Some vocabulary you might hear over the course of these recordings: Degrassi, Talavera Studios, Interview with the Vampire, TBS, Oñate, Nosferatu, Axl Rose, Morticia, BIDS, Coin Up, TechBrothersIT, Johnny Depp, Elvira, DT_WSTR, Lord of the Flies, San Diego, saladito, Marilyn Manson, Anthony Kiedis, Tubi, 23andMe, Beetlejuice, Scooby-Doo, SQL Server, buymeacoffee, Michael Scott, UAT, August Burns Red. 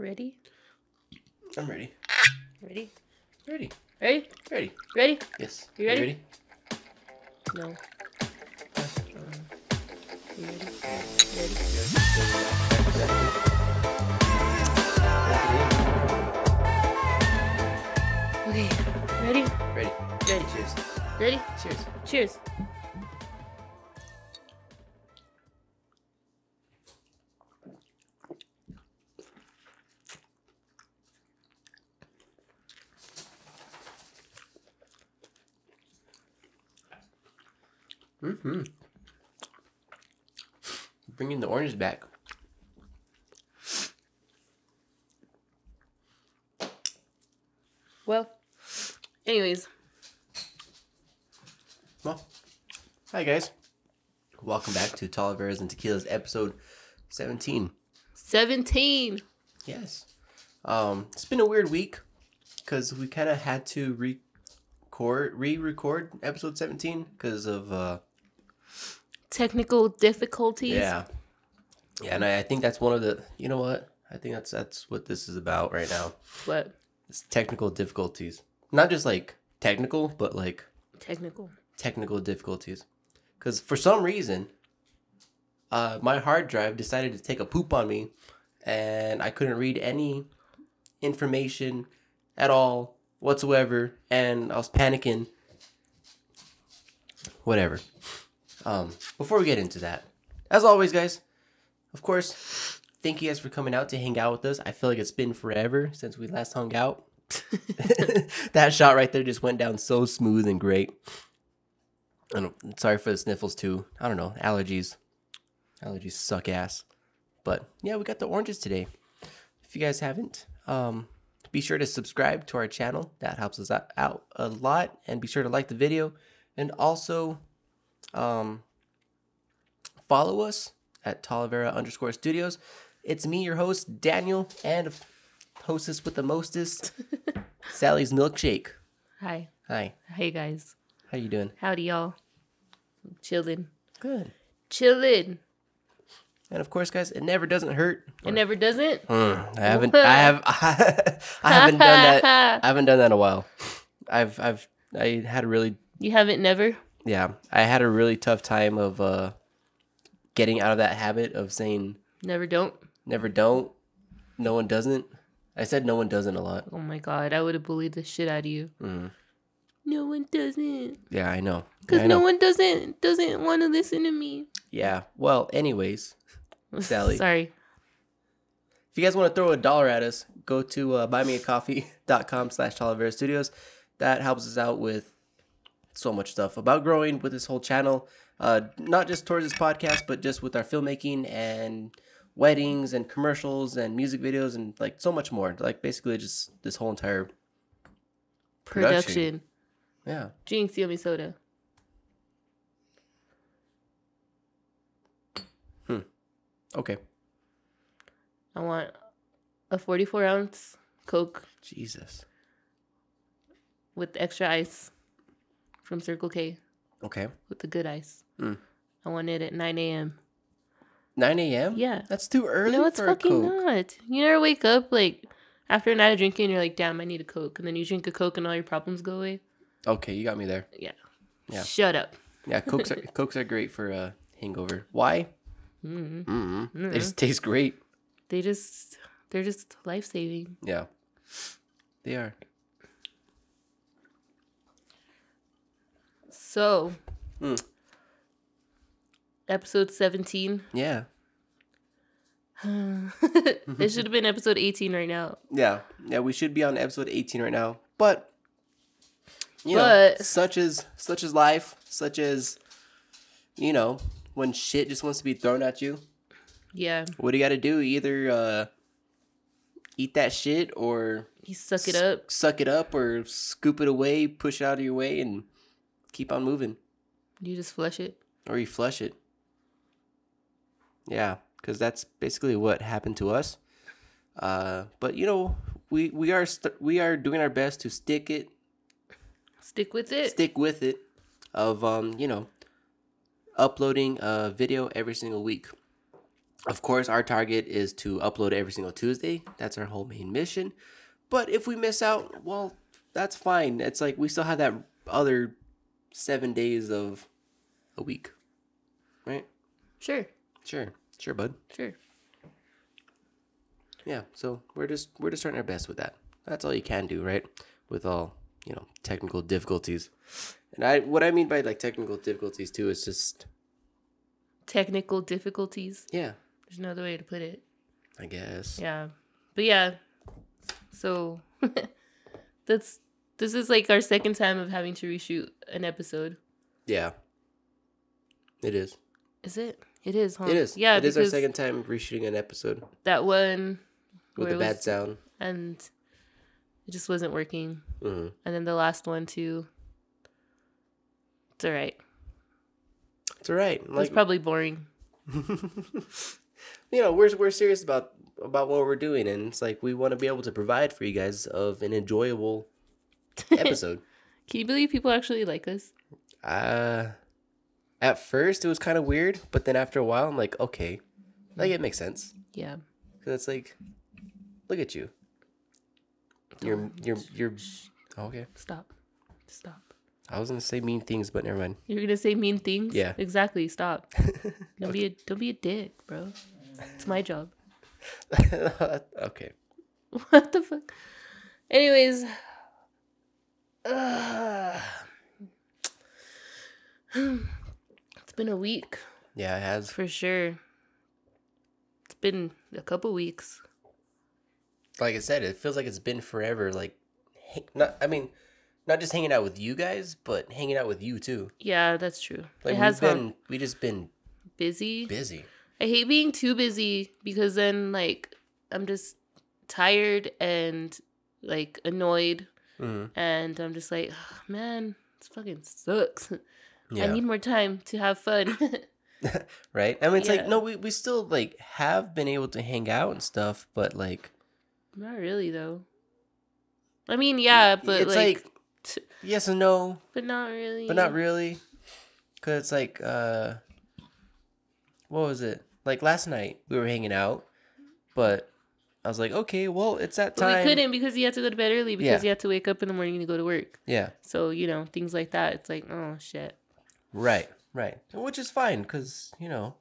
Ready? I'm ready. Ready? Ready. Ready? Ready. Ready? Yes. You ready? No. You ready? Ready? Okay. Ready? Ready. Ready. Cheers. Ready? Cheers. Cheers. Mm-hmm. Bringing the orange back. Well, anyways. Well, hi guys. Welcome back to Talavera and Tequilas episode 17. 17! Yes. It's been a weird week because we kind of had to re-record episode 17 because of... technical difficulties. Yeah, and I think that's one of the. You know what? I think that's what this is about right now. What? It's technical difficulties. Not just like technical, but like technical difficulties. Because for some reason, my hard drive decided to take a poop on me, and I couldn't read any information at all whatsoever, and I was panicking. Whatever. Before we get into that, as always, guys, of course, thank you guys for coming out to hang out with us. I feel like it's been forever since we last hung out. That shot right there just went down so smooth and great. I'm sorry for the sniffles, too. I don't know. Allergies. Allergies suck ass. But, yeah, we got the oranges today. If you guys haven't, be sure to subscribe to our channel. That helps us out a lot. And be sure to like the video. And also... follow us at Talavera_studios. It's me, your host, Daniel, and hostess with the mostest, Sally's Milkshake. Hi. Hi. Hey, guys. How you doing? Howdy, y'all. I'm chilling. Good. Chilling. And, of course, guys, it never doesn't hurt. It never doesn't? I haven't done that. I haven't done that in a while. I had a really... You haven't never? Yeah, I had a really tough time of getting out of that habit of saying... Never don't. Never don't. No one doesn't. I said no one doesn't a lot. Oh my God, I would have bullied the shit out of you. Mm. No one doesn't. Yeah, I know. Because no one doesn't want to listen to me. Yeah, well, anyways, Sally. Sorry. If you guys want to throw $1 at us, go to buymeacoffee.com/TalaveraStudios. That helps us out with... so much stuff about growing with this whole channel, not just towards this podcast, but just with our filmmaking and weddings and commercials and music videos and like so much more. Like basically just this whole entire production. Yeah. Jinx, yummy soda. Okay. I want a 44-ounce Coke. Jesus. With extra ice. From Circle K. Okay. With the good ice. Mm. I want it at 9 a.m. 9 a.m.? Yeah. That's too early for a Coke. No, it's fucking not. You never wake up, like, after a night of drinking, you're like, damn, I need a Coke. And then you drink a Coke and all your problems go away. Okay, you got me there. Yeah. Shut up. Yeah, Cokes are great for a hangover. Why? They just taste great. They're just life-saving. Yeah. They are. So, episode 17. Yeah. It should have been episode 18 right now. Yeah, we should be on episode 18 right now. But, you know, such as life, such as, you know, when shit just wants to be thrown at you. Yeah. What do you got to do? Either eat that shit or... You suck it up. Suck it up or scoop it away, push it out of your way and... Keep on moving. You just flush it. Or you flush it. Yeah, because that's basically what happened to us. But, you know, we are doing our best to stick it. Stick with it? Stick with it of, uploading a video every single week. Of course, our target is to upload every single Tuesday. That's our whole main mission. But if we miss out, well, that's fine. It's like we still have that other 7 days of a week, right? Sure. Sure. Sure, bud. Sure. Yeah, so we're just trying our best with that. That's all you can do, right? With all, you know, technical difficulties. And what I mean by like technical difficulties too is just technical difficulties. Yeah. There's no other way to put it, I guess. Yeah. But yeah. So this is like our second time of having to reshoot an episode. Yeah. It is. Is it? It is, huh? It is. Yeah. It is our second time reshooting an episode. That one with the bad sound. And it just wasn't working. Mm-hmm. And then the last one too. It's all right. It's all right. Like, it's probably boring. You know, we're serious about what we're doing, and it's like we want to be able to provide for you guys of an enjoyable episode. Can you believe people actually like us? At first it was kind of weird, but then after a while I'm like, okay, like it makes sense. Yeah, because it's like, look at you. You're okay. Stop. I was gonna say mean things, but never mind. You're gonna say mean things? Yeah. Exactly. Stop. Don't be a dick, bro. It's my job. Okay. What the fuck? Anyways. It's been a week. Yeah, it has. For sure. It's been a couple weeks. Like I said, it feels like it's been forever. Like, not just hanging out with you guys, but hanging out with you too. Yeah, that's true. Like, we've just been busy. Busy. I hate being too busy because then like I'm just tired and like annoyed, and I'm just like, oh, man, this fucking sucks. Yeah. I need more time to have fun. Right? I mean, it's like, no, we still like have been able to hang out and stuff, but like, not really though. I mean, yeah, but it's like yes and no, but not really. But not really, because it's like what was it? Like last night we were hanging out, but I was like, okay, well, it's that time. But we couldn't because you had to go to bed early because you had to wake up in the morning to go to work. Yeah. So, you know, things like that. It's like, oh, shit. Right. Which is fine because, you know,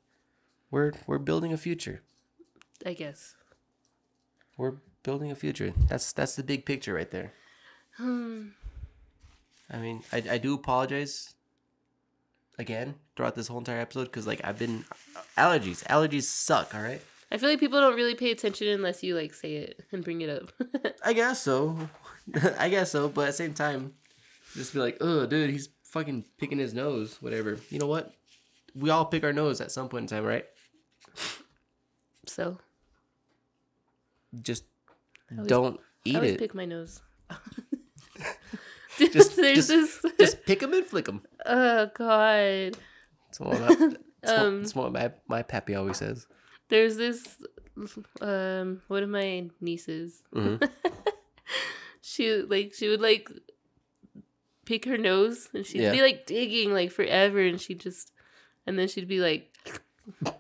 we're building a future. I guess. We're building a future. That's the big picture right there. I mean, I do apologize again throughout this whole entire episode because like I've been allergies suck. All right, I feel like people don't really pay attention unless you like say it and bring it up. I guess so, but at the same time just be like, oh dude, he's fucking picking his nose, whatever. You know what, we all pick our nose at some point in time, right? So just I always pick my nose. Just pick them and flick them. Oh God! That's what my pappy always says. There's this one of my nieces. Mm-hmm. she would pick her nose and she'd be like digging like forever, and then she'd be like.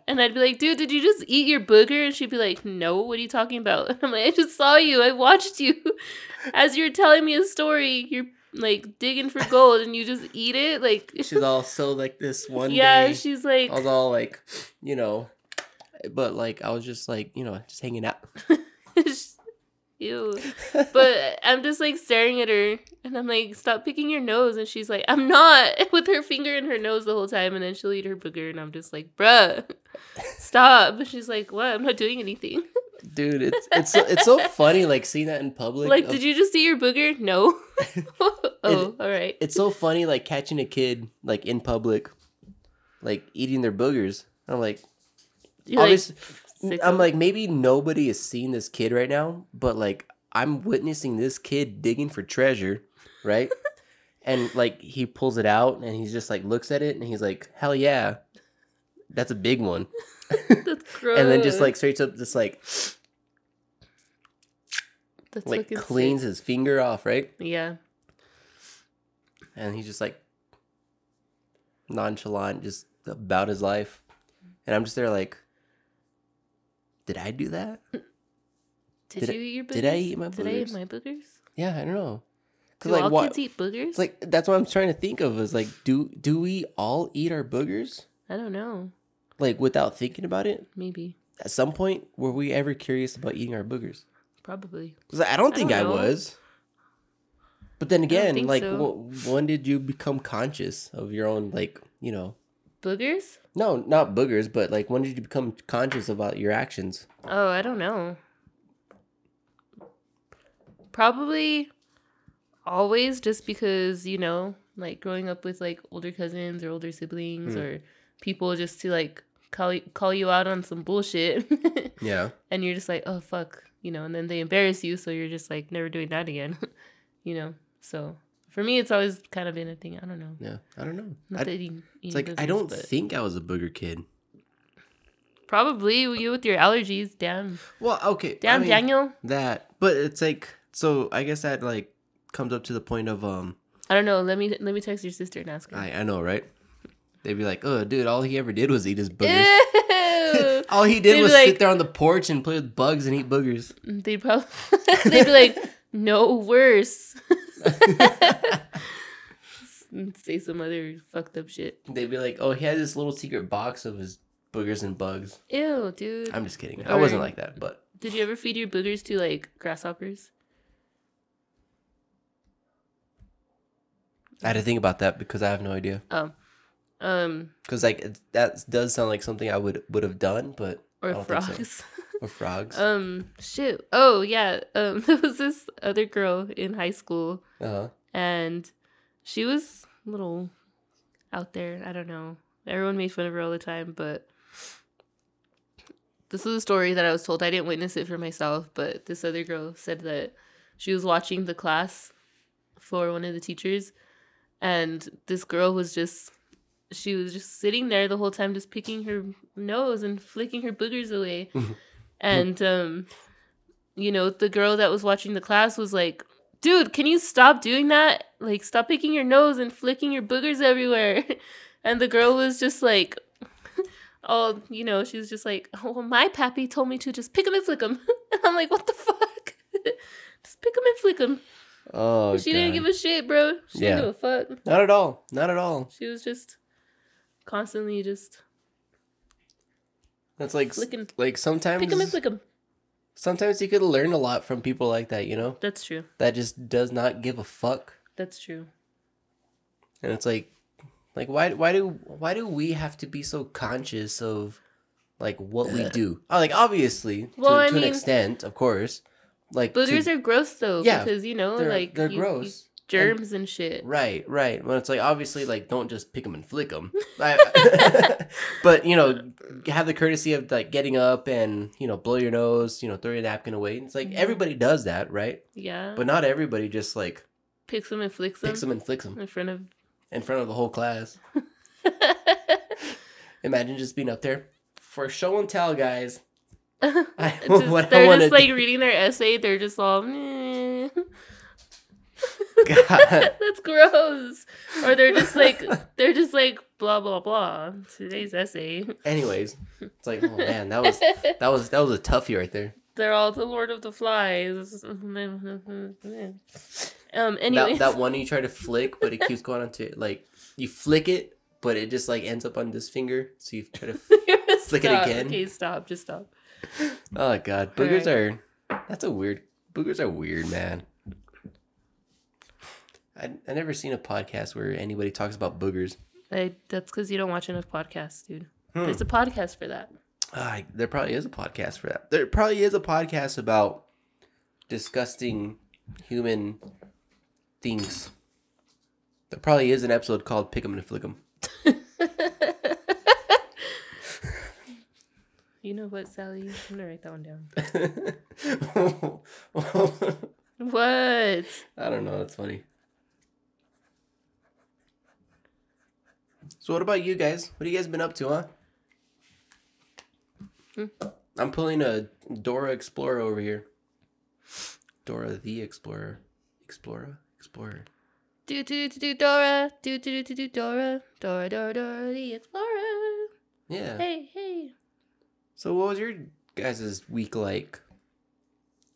And I'd be like, dude, did you just eat your booger? And she'd be like, no, what are you talking about? And I'm like, I just saw you. I watched you. As you're telling me a story, you're like digging for gold and you just eat it. Like, she's also like this one day. Yeah, she's like. I was all like, you know, but like, I was just like, you know, just hanging out. Ew. But I'm just like staring at her and I'm like, stop picking your nose. And she's like, I'm not, with her finger in her nose the whole time. And then she'll eat her booger and I'm just like, bruh, stop. And she's like, what? I'm not doing anything. Dude, it's so funny like seeing that in public. Like, did you just eat your booger? No. All right. It's so funny like catching a kid like in public, like eating their boogers. I'm like, obviously. I'm like, maybe nobody is seeing this kid right now, but like I'm witnessing this kid digging for treasure, right? And like he pulls it out and he's just like looks at it and he's like, hell yeah, that's a big one. That's gross. And then just like straight up just like, that's like cleans his finger off, right? Yeah. And he's just like nonchalant, just about his life. And I'm just there like, Did I do that? Did you eat your boogers? Did I eat my boogers? Did I eat my boogers? Yeah, I don't know. Do like, all kids eat boogers? Like, that's what I'm trying to think of is like, do we all eat our boogers? I don't know. Like, without thinking about it? Maybe. At some point, were we ever curious about eating our boogers? Probably. I don't think I was. But then again, like, when did you become conscious of your own, like, you know... Boogers? No, not boogers, but, like, when did you become conscious about your actions? Oh, I don't know. Probably always, just because, you know, like, growing up with, like, older cousins or older siblings or people just to, like, call you out on some bullshit. Yeah. And you're just like, oh, fuck, you know, and then they embarrass you, so you're just like, never doing that again. You know, so for me, it's always kind of been a thing. I don't know. Yeah, I don't know. It's like, boogers, I don't think I was a booger kid. Probably you with your allergies, damn. Well, okay. Damn, I mean, Daniel. That, but it's like, so I guess that like comes up to the point of I don't know. Let me text your sister and ask her. I know, right? They'd be like, oh, dude, all he ever did was eat his boogers. All he did was like, sit there on the porch and play with bugs and eat boogers. They'd be like. No worse. Say some other fucked up shit. They'd be like, oh, he had this little secret box of his boogers and bugs. Ew, dude. I'm just kidding. Or I wasn't like that, but. Did you ever feed your boogers to, like, grasshoppers? I had to think about that because I have no idea. Oh. Because, like, that does sound like something I would have done, but. Or frogs. So. Or frogs. Shit. Oh, yeah. There was this other girl in high school. Uh-huh. And she was a little out there. I don't know. Everyone made fun of her all the time, but this was a story that I was told. I didn't witness it for myself, but this other girl said that she was watching the class for one of the teachers, and this girl was just... She was just sitting there the whole time, just picking her nose and flicking her boogers away. And, you know, the girl that was watching the class was like, dude, can you stop doing that? Like, stop picking your nose and flicking your boogers everywhere. And the girl was just like, oh, you know, she was just like, oh, well, my pappy told me to just pick them and flick them. And I'm like, what the fuck? Just pick them and flick them. Oh, she didn't give a shit, bro. She didn't give a fuck. Not at all. Not at all. She was just... Constantly just. That's like flicking. Like sometimes. Pick 'em and flick 'em. Sometimes you could learn a lot from people like that, you know. That's true. That just does not give a fuck. That's true. And it's like why do we have to be so conscious of, like, what we do? Like, obviously, well, to an extent, of course. Like, boogers are gross though, because you know, they're gross. Germs and shit. Right, right. Well, it's like, obviously, like, don't just pick them and flick them. But, you know, have the courtesy of, like, getting up and, you know, blow your nose, you know, throw your napkin away. It's like, everybody does that, right? Yeah. But not everybody just, like... Picks them and flicks them? Picks them and flicks them. In front of the whole class. Imagine just being up there. For show and tell, guys. They're just reading their essay. They're just all... Meh. God. That's gross. Or they're just like blah blah blah. Today's essay. Anyways, it's like, oh man, that was a toughie right there. They're all the Lord of the Flies. Anyways. That one you try to flick, but it keeps going on to, like, you flick it, but it just, like, ends up on this finger. So you try to flick it again. Okay, stop. Just stop. Oh God, boogers are weird, man. I never seen a podcast where anybody talks about boogers. That's because you don't watch enough podcasts, dude. There's a podcast for that. There probably is a podcast for that. There probably is a podcast about disgusting human things. There probably is an episode called Pick 'em and Flick 'em. You know what, Sally? I'm going to write that one down. What? I don't know. That's funny. So what about you guys? What have you guys been up to, huh? I'm pulling a Dora Explorer over here. Dora the Explorer. Explorer. Dora. Dora. Dora the Explorer. Yeah. Hey. So what was your guys' week like?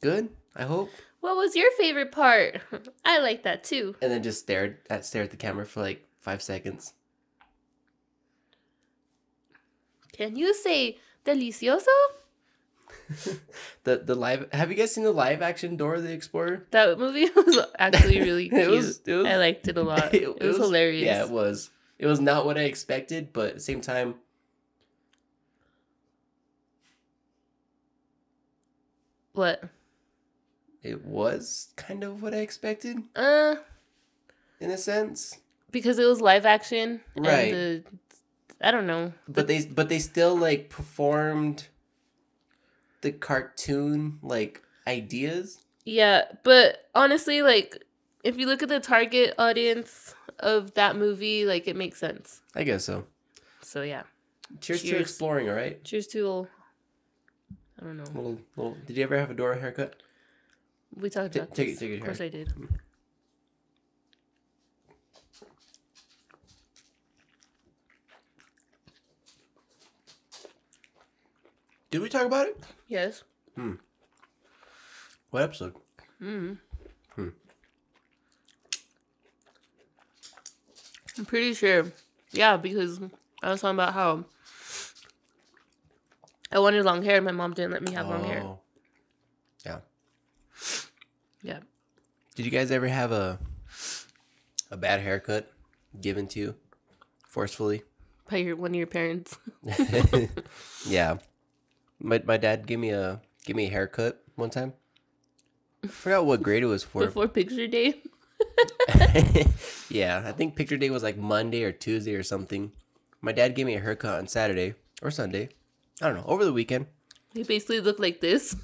Good, I hope. What was your favorite part? I like that too. And then just stare at the camera for like 5 seconds. Can you say delicioso? the live. Have you guys seen the live action Dora the Explorer? That movie was actually really cute. It was, I liked it a lot. It was hilarious. Yeah, it was. It was not what I expected, but at the same time. What? It was kind of what I expected. In a sense. Because it was live action. Right. And I don't know. But they still like performed the cartoon like ideas. Yeah, but honestly, like if you look at the target audience of that movie, like it makes sense. I guess so. So yeah. Cheers to exploring, all right? Cheers to I don't know. Little, did you ever have a Dora haircut? We talked about this. Take it, of course I did. Did we talk about it? Yes. What episode? I'm pretty sure. Yeah, because I was talking about how I wanted long hair and my mom didn't let me have long hair. Yeah. Did you guys ever have a bad haircut given to you forcefully? By one of your parents. Yeah. My dad gave me a haircut one time. I forgot what grade it was for. Before picture day? Yeah, I think picture day was like Monday or Tuesday or something. My dad gave me a haircut on Saturday or Sunday. I don't know, over the weekend. He basically looked like this.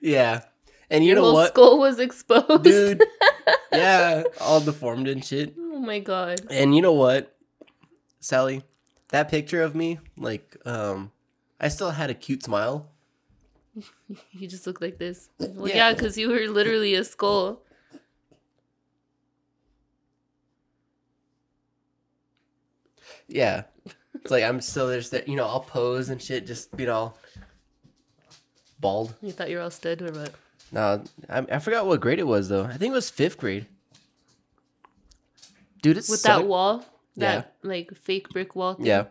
Yeah. And you know what? Skull was exposed. Dude. Yeah, all deformed and shit. Oh my God. And you know what, Sally? That picture of me, like, I still had a cute smile. You just look like this. Well, yeah, because you were literally a skull. Yeah. It's like, I'm still there, you know, I'll pose and shit, just, you know, bald. You thought you were all stud or what? No, I forgot what grade it was, though. I think it was 5th grade. Dude, it's that wall? That, yeah. Like, fake brick wall thing? Yeah.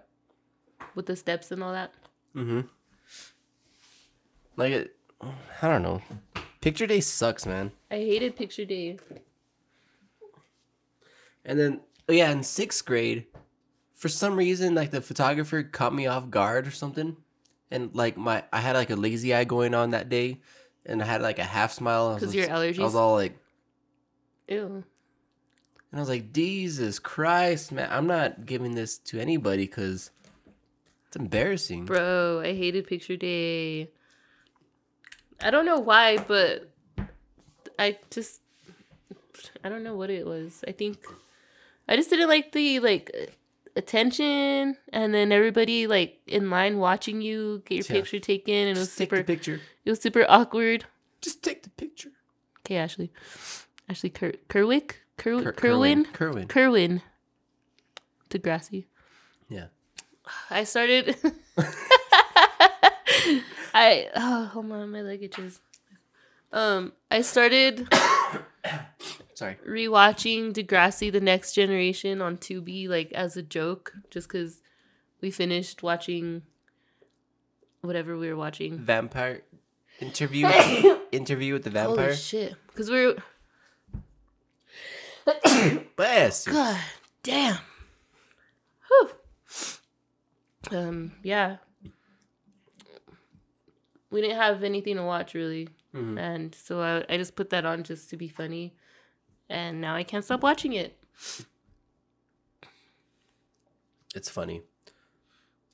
With the steps and all that? Mm-hmm. Like, I don't know. Picture day sucks, man. I hated picture day. And then, in 6th grade, for some reason, like, the photographer caught me off guard or something. And, like, I had, like, a lazy eye going on that day. And I had, like, a half smile. Because of your allergies? I was all like... Ew. And I was like, Jesus Christ, man. I'm not giving this to anybody because it's embarrassing. Bro, I hated picture day. I don't know why, but I don't know what it was. I think I just didn't like the, like, attention. And then everybody, like, in line watching you get your picture taken. And it was super awkward. Just take the picture. Okay, Ashley. Ashley Kerwick? Kerwin. Degrassi. Yeah. Hold on, my luggage is. I started. Sorry. Rewatching Degrassi: The Next Generation on Tubi, like as a joke, just because we finished watching whatever we were watching. Vampire interview with the Vampire. Holy shit! Because we're. Bless you. God damn. Whew. Yeah. We didn't have anything to watch really, and so I just put that on just to be funny, and now I can't stop watching it. It's funny.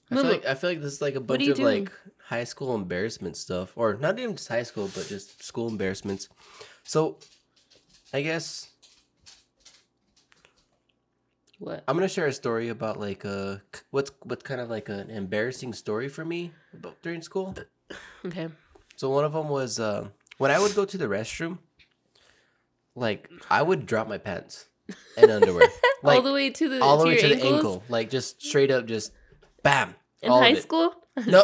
I feel like this is like a bunch of like high school embarrassment stuff, or not even just high school, but just school embarrassments. So, I guess. What? I'm gonna share a story about like what's kind of like an embarrassing story for me during school. Okay. So one of them was when I would go to the restroom, like I would drop my pants and underwear like, all the way to the ankle, like just straight up, just bam. In high school? No.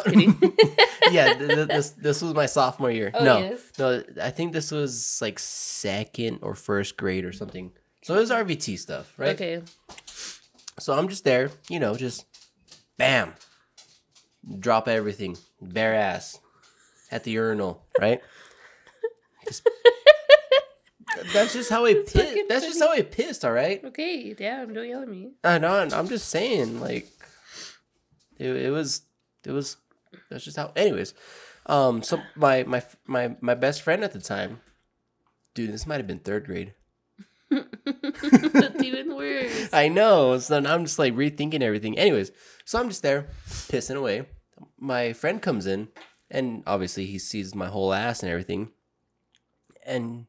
Yeah, this was my sophomore year. Oh, no, yes. No, I think this was like second or first grade or something. So it was RVT stuff, right? Okay. So I'm just there, you know, just bam, drop everything, bare ass at the urinal, right? Just, that's just how I pissed. That's funny. Just how I pissed. All right. Okay. Damn. Don't yell at me. I know. I'm just saying, like, it was. That's just how. Anyways, so my best friend at the time, dude, this might have been third grade. That's even worse. I know. So now I'm just like rethinking everything. Anyways, so I'm just there pissing away. My friend comes in, and obviously he sees my whole ass and everything, and.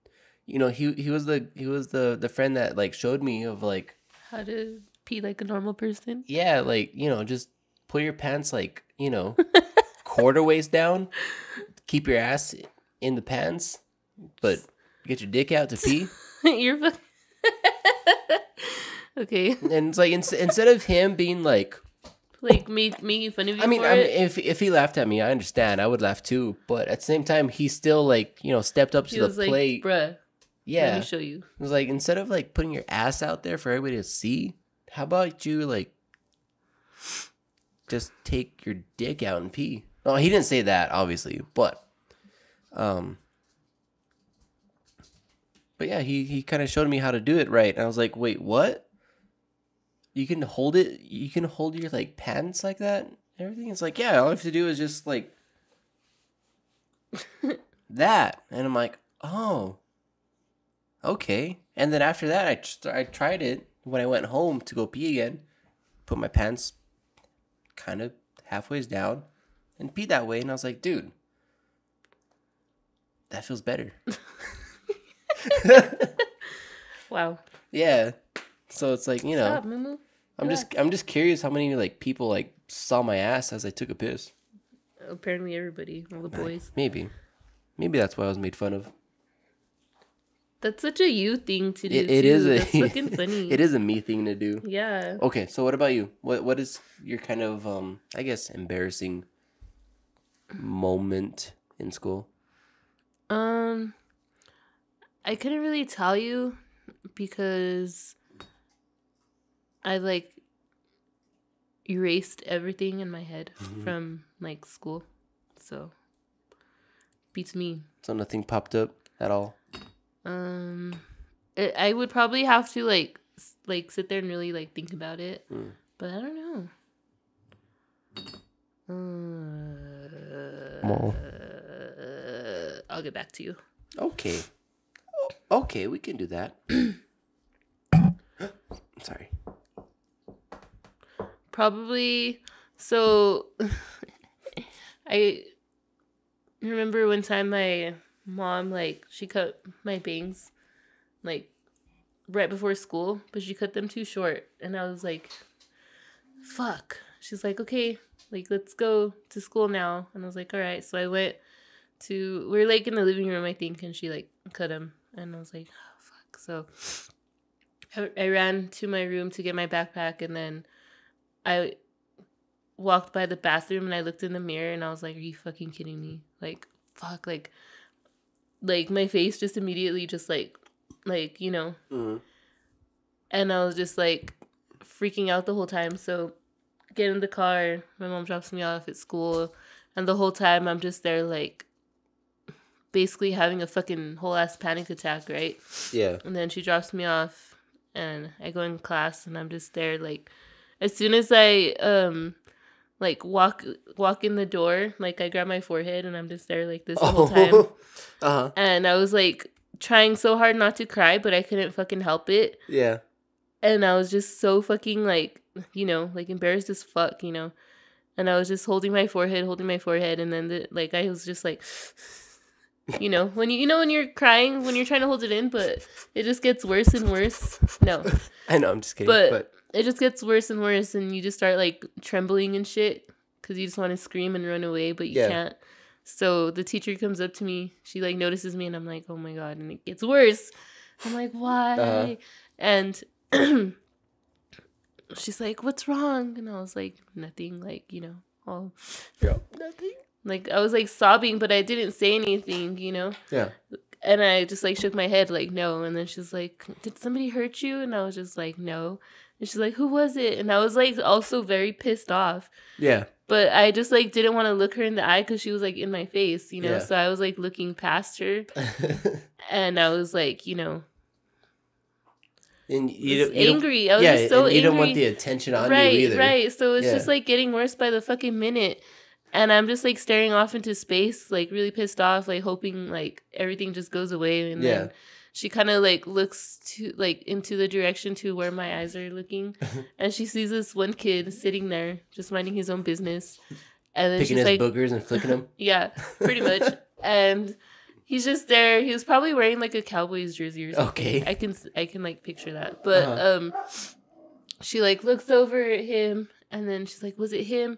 You know, he was the friend that like showed me of like how to pee like a normal person. Yeah, like, you know, just pull your pants like, you know, quarter waist down, keep your ass in the pants, but get your dick out to pee. You're okay. And it's like instead of him being like me making fun of you. I mean, if he laughed at me, I understand. I would laugh too, but at the same time, he still like, you know, stepped up to the plate. Bruh. Yeah. Let me show you. It was like, instead of like putting your ass out there for everybody to see, how about you like just take your dick out and pee? Oh, he didn't say that, obviously, but yeah, he kind of showed me how to do it right. And I was like, wait, what? You can hold it, you can hold your like pants like that and everything. It's like, yeah, all I have to do is just like that. And I'm like, oh. Okay, and then after that, I tried it when I went home to go pee again. Put my pants kind of halfway down and pee that way, and I was like, dude, that feels better. Wow. Yeah. So it's like, you know, stop, Mumu. I'm just curious how many like people like saw my ass as I took a piss. Apparently, everybody, all the boys. Maybe that's why I was made fun of. That's such a you thing to do. It is. That's fucking funny. It is a me thing to do. Yeah. Okay, so what about you? What is your kind of I guess embarrassing moment in school? I couldn't really tell you because I like erased everything in my head from like school. So beats me. So nothing popped up at all. I would probably have to like sit there and really like think about it, but I don't know. I'll get back to you. Okay. Okay, we can do that. Sorry. Probably. So I remember one time my mom, like, she cut my bangs, like, right before school, but she cut them too short. And I was like, fuck. She's like, okay, like, let's go to school now. And I was like, all right. So I went to, we're, like, in the living room, I think, and she, like, cut them. And I was like, oh, fuck. So I ran to my room to get my backpack, and then I walked by the bathroom, and I looked in the mirror, and I was like, are you fucking kidding me? Like, fuck, like my face just immediately just like you know, and I was just like freaking out the whole time. So get in the car, my mom drops me off at school, and the whole time I'm just there like basically having a fucking whole ass panic attack, right? Yeah. And then she drops me off and I go in class, and I'm just there like as soon as I like walk in the door, like I grab my forehead, and I'm just there like this the whole time. Uh-huh. And I was like trying so hard not to cry, but I couldn't fucking help it. Yeah. And I was just so fucking like, you know, like embarrassed as fuck, you know. And I was just holding my forehead, and then like I was just like, you know, when when you're crying, when you're trying to hold it in, but it just gets worse and worse. No. I know, I'm just kidding. But it just gets worse and worse, and you just start, like, trembling and shit because you just want to scream and run away, but you can't. So the teacher comes up to me. She, like, notices me, and I'm like, oh, my God, and it gets worse. I'm like, why? Uh-huh. And she's like, what's wrong? And I was like, nothing, like, you know, oh, no, nothing. Like, I was, like, sobbing, but I didn't say anything, you know? Yeah. And I just, like, shook my head, like, no. And then she's like, did somebody hurt you? And I was just like, no. And she's like, who was it? And I was, like, also very pissed off. Yeah. But I just, like, didn't want to look her in the eye because she was, like, in my face, you know? Yeah. So I was, like, looking past her. And I was, like, you know. And you angry. I was just so angry. You don't want the attention on you either. Right. So it's just, like, getting worse by the fucking minute. And I'm just, like, staring off into space, like, really pissed off, like, hoping, like, everything just goes away. And then she kind of, like, looks to, like, into the direction to where my eyes are looking. And she sees this one kid sitting there just minding his own business. And then picking his boogers and flicking them? Yeah, pretty much. And he's just there. He was probably wearing, like, a Cowboys jersey or something. Okay. I can like, picture that. But she, like, looks over at him. And then she's like, was it him?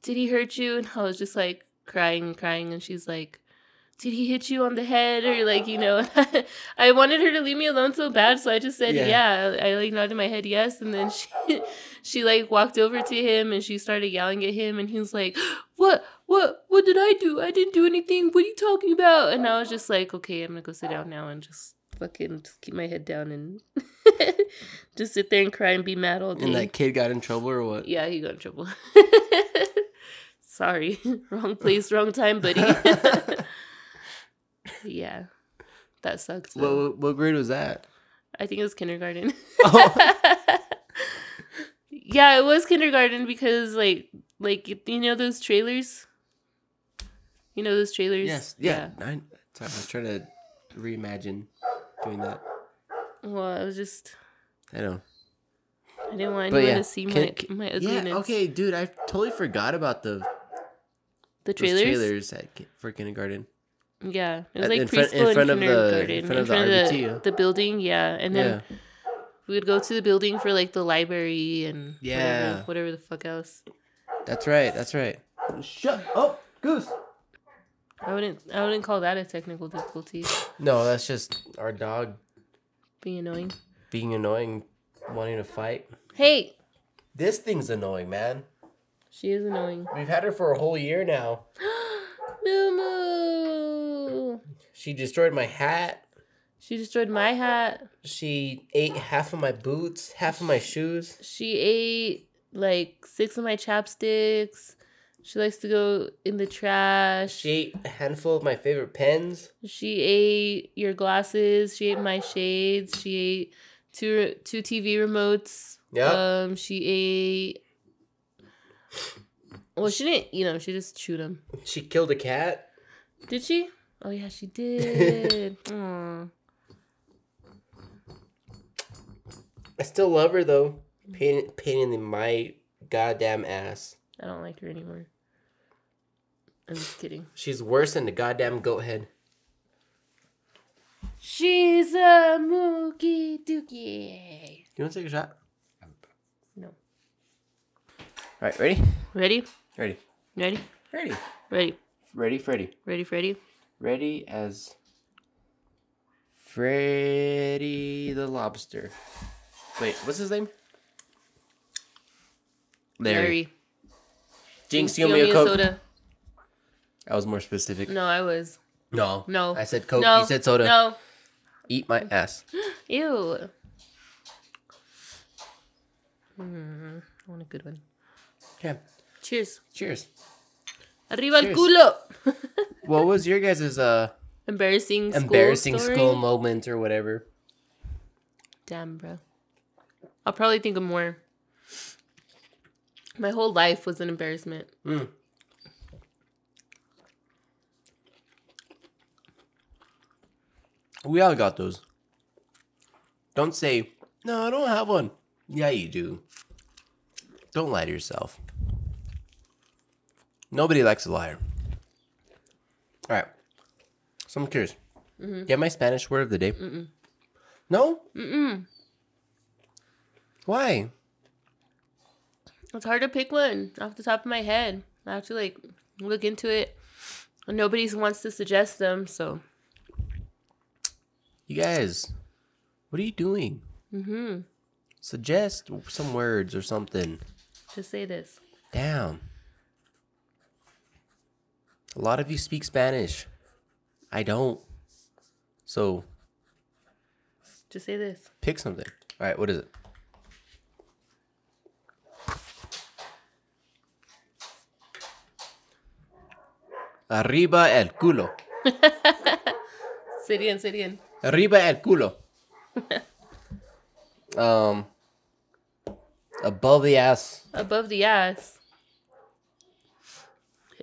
Did he hurt you? And I was just, like, crying. And she's like, did he hit you on the head? Or, like, you know, I wanted her to leave me alone so bad. So I just said, I, like, nodded my head yes. And then she like, walked over to him and she started yelling at him. And he was like, what did I do? I didn't do anything. What are you talking about? And I was just like, okay, I'm going to go sit down now and just fucking just keep my head down and just sit there and cry and be mad all day. And that kid got in trouble or what? Yeah, he got in trouble. Sorry, wrong place, wrong time, buddy. Yeah, that sucks. What grade was that? I think it was kindergarten. Oh. Yeah, it was kindergarten because, like you know those trailers? You know those trailers? Yes, yeah. I was trying to reimagine doing that. Well, I was just... I know. I didn't want anyone to see my ugliness. Yeah, okay, dude, I totally forgot about the trailers for kindergarten. Yeah, it was like preschool and kindergarten. In front of the building, yeah. And then we would go to the building for like the library and whatever the fuck else. That's right. Shut up, Goose. I wouldn't call that a technical difficulty. No, that's just our dog being annoying, wanting to fight. Hey, this thing's annoying, man. She is annoying. We've had her for a whole year now. Moo. She destroyed my hat. She destroyed my hat. She ate half of my boots, half of my shoes. She ate like 6 of my chapsticks. She likes to go in the trash. She ate a handful of my favorite pens. She ate your glasses. She ate my shades. She ate two TV remotes. Yeah. She ate... Well, she didn't eat them. She just chewed them. She killed a cat. Did she? Oh, yeah, she did. Aww. I still love her, though. Pain in my goddamn ass. I don't like her anymore. I'm just kidding. She's worse than the goddamn goat head. She's a mookie dookie. You want to take a shot? No. All right, ready as Freddy the Lobster. Wait, what's his name? Larry. Jinx, you owe me a Coke. Soda. I was more specific. No, I was. No. I said Coke. No. You said soda. No. Eat my ass. Ew. I want a good one. Okay. Cheers. Arriba el culo. What was your guys' embarrassing school moment or whatever? Damn, bro. I'll probably think of more. My whole life was an embarrassment. We all got those. Don't say, no, I don't have one. Yeah, you do. Don't lie to yourself. Nobody likes a liar. All right. So I'm curious. Mm-hmm. Get my Spanish word of the day. Mm-mm. No? Mm-mm. Why? It's hard to pick one off the top of my head. I have to, like, look into it. Nobody wants to suggest them, so. You guys, what are you doing? Mm-hmm. Suggest some words or something. Just say this. Damn. A lot of you speak Spanish. I don't. So. Just say this. Pick something. All right, what is it? Arriba el culo. Syrian, Syrian. Arriba el culo. Above the ass. Above the ass.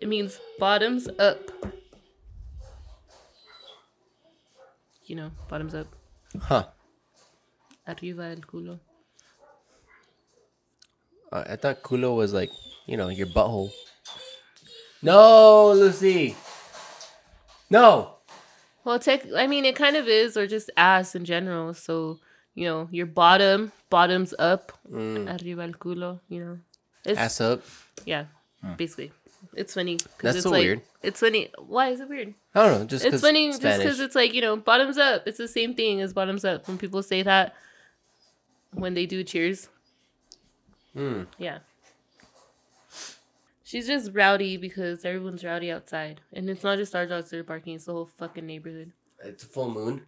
It means bottoms up. You know, bottoms up. Huh. Arriba el culo. I thought culo was like, you know, your butthole. No, Lucy. No. Well, I mean, it kind of is, or just ass in general. So, you know, your bottom, bottoms up, arriba el culo, you know. It's, ass up. Yeah, basically. It's funny. That's so weird. It's funny. Why is it weird? I don't know. Just it's funny Spanish. Just because it's like, you know, bottoms up. It's the same thing as bottoms up. When people say that, when they do cheers. Mm. Yeah. She's just rowdy because everyone's rowdy outside. And it's not just our dogs that are barking. It's the whole fucking neighborhood. It's a full moon.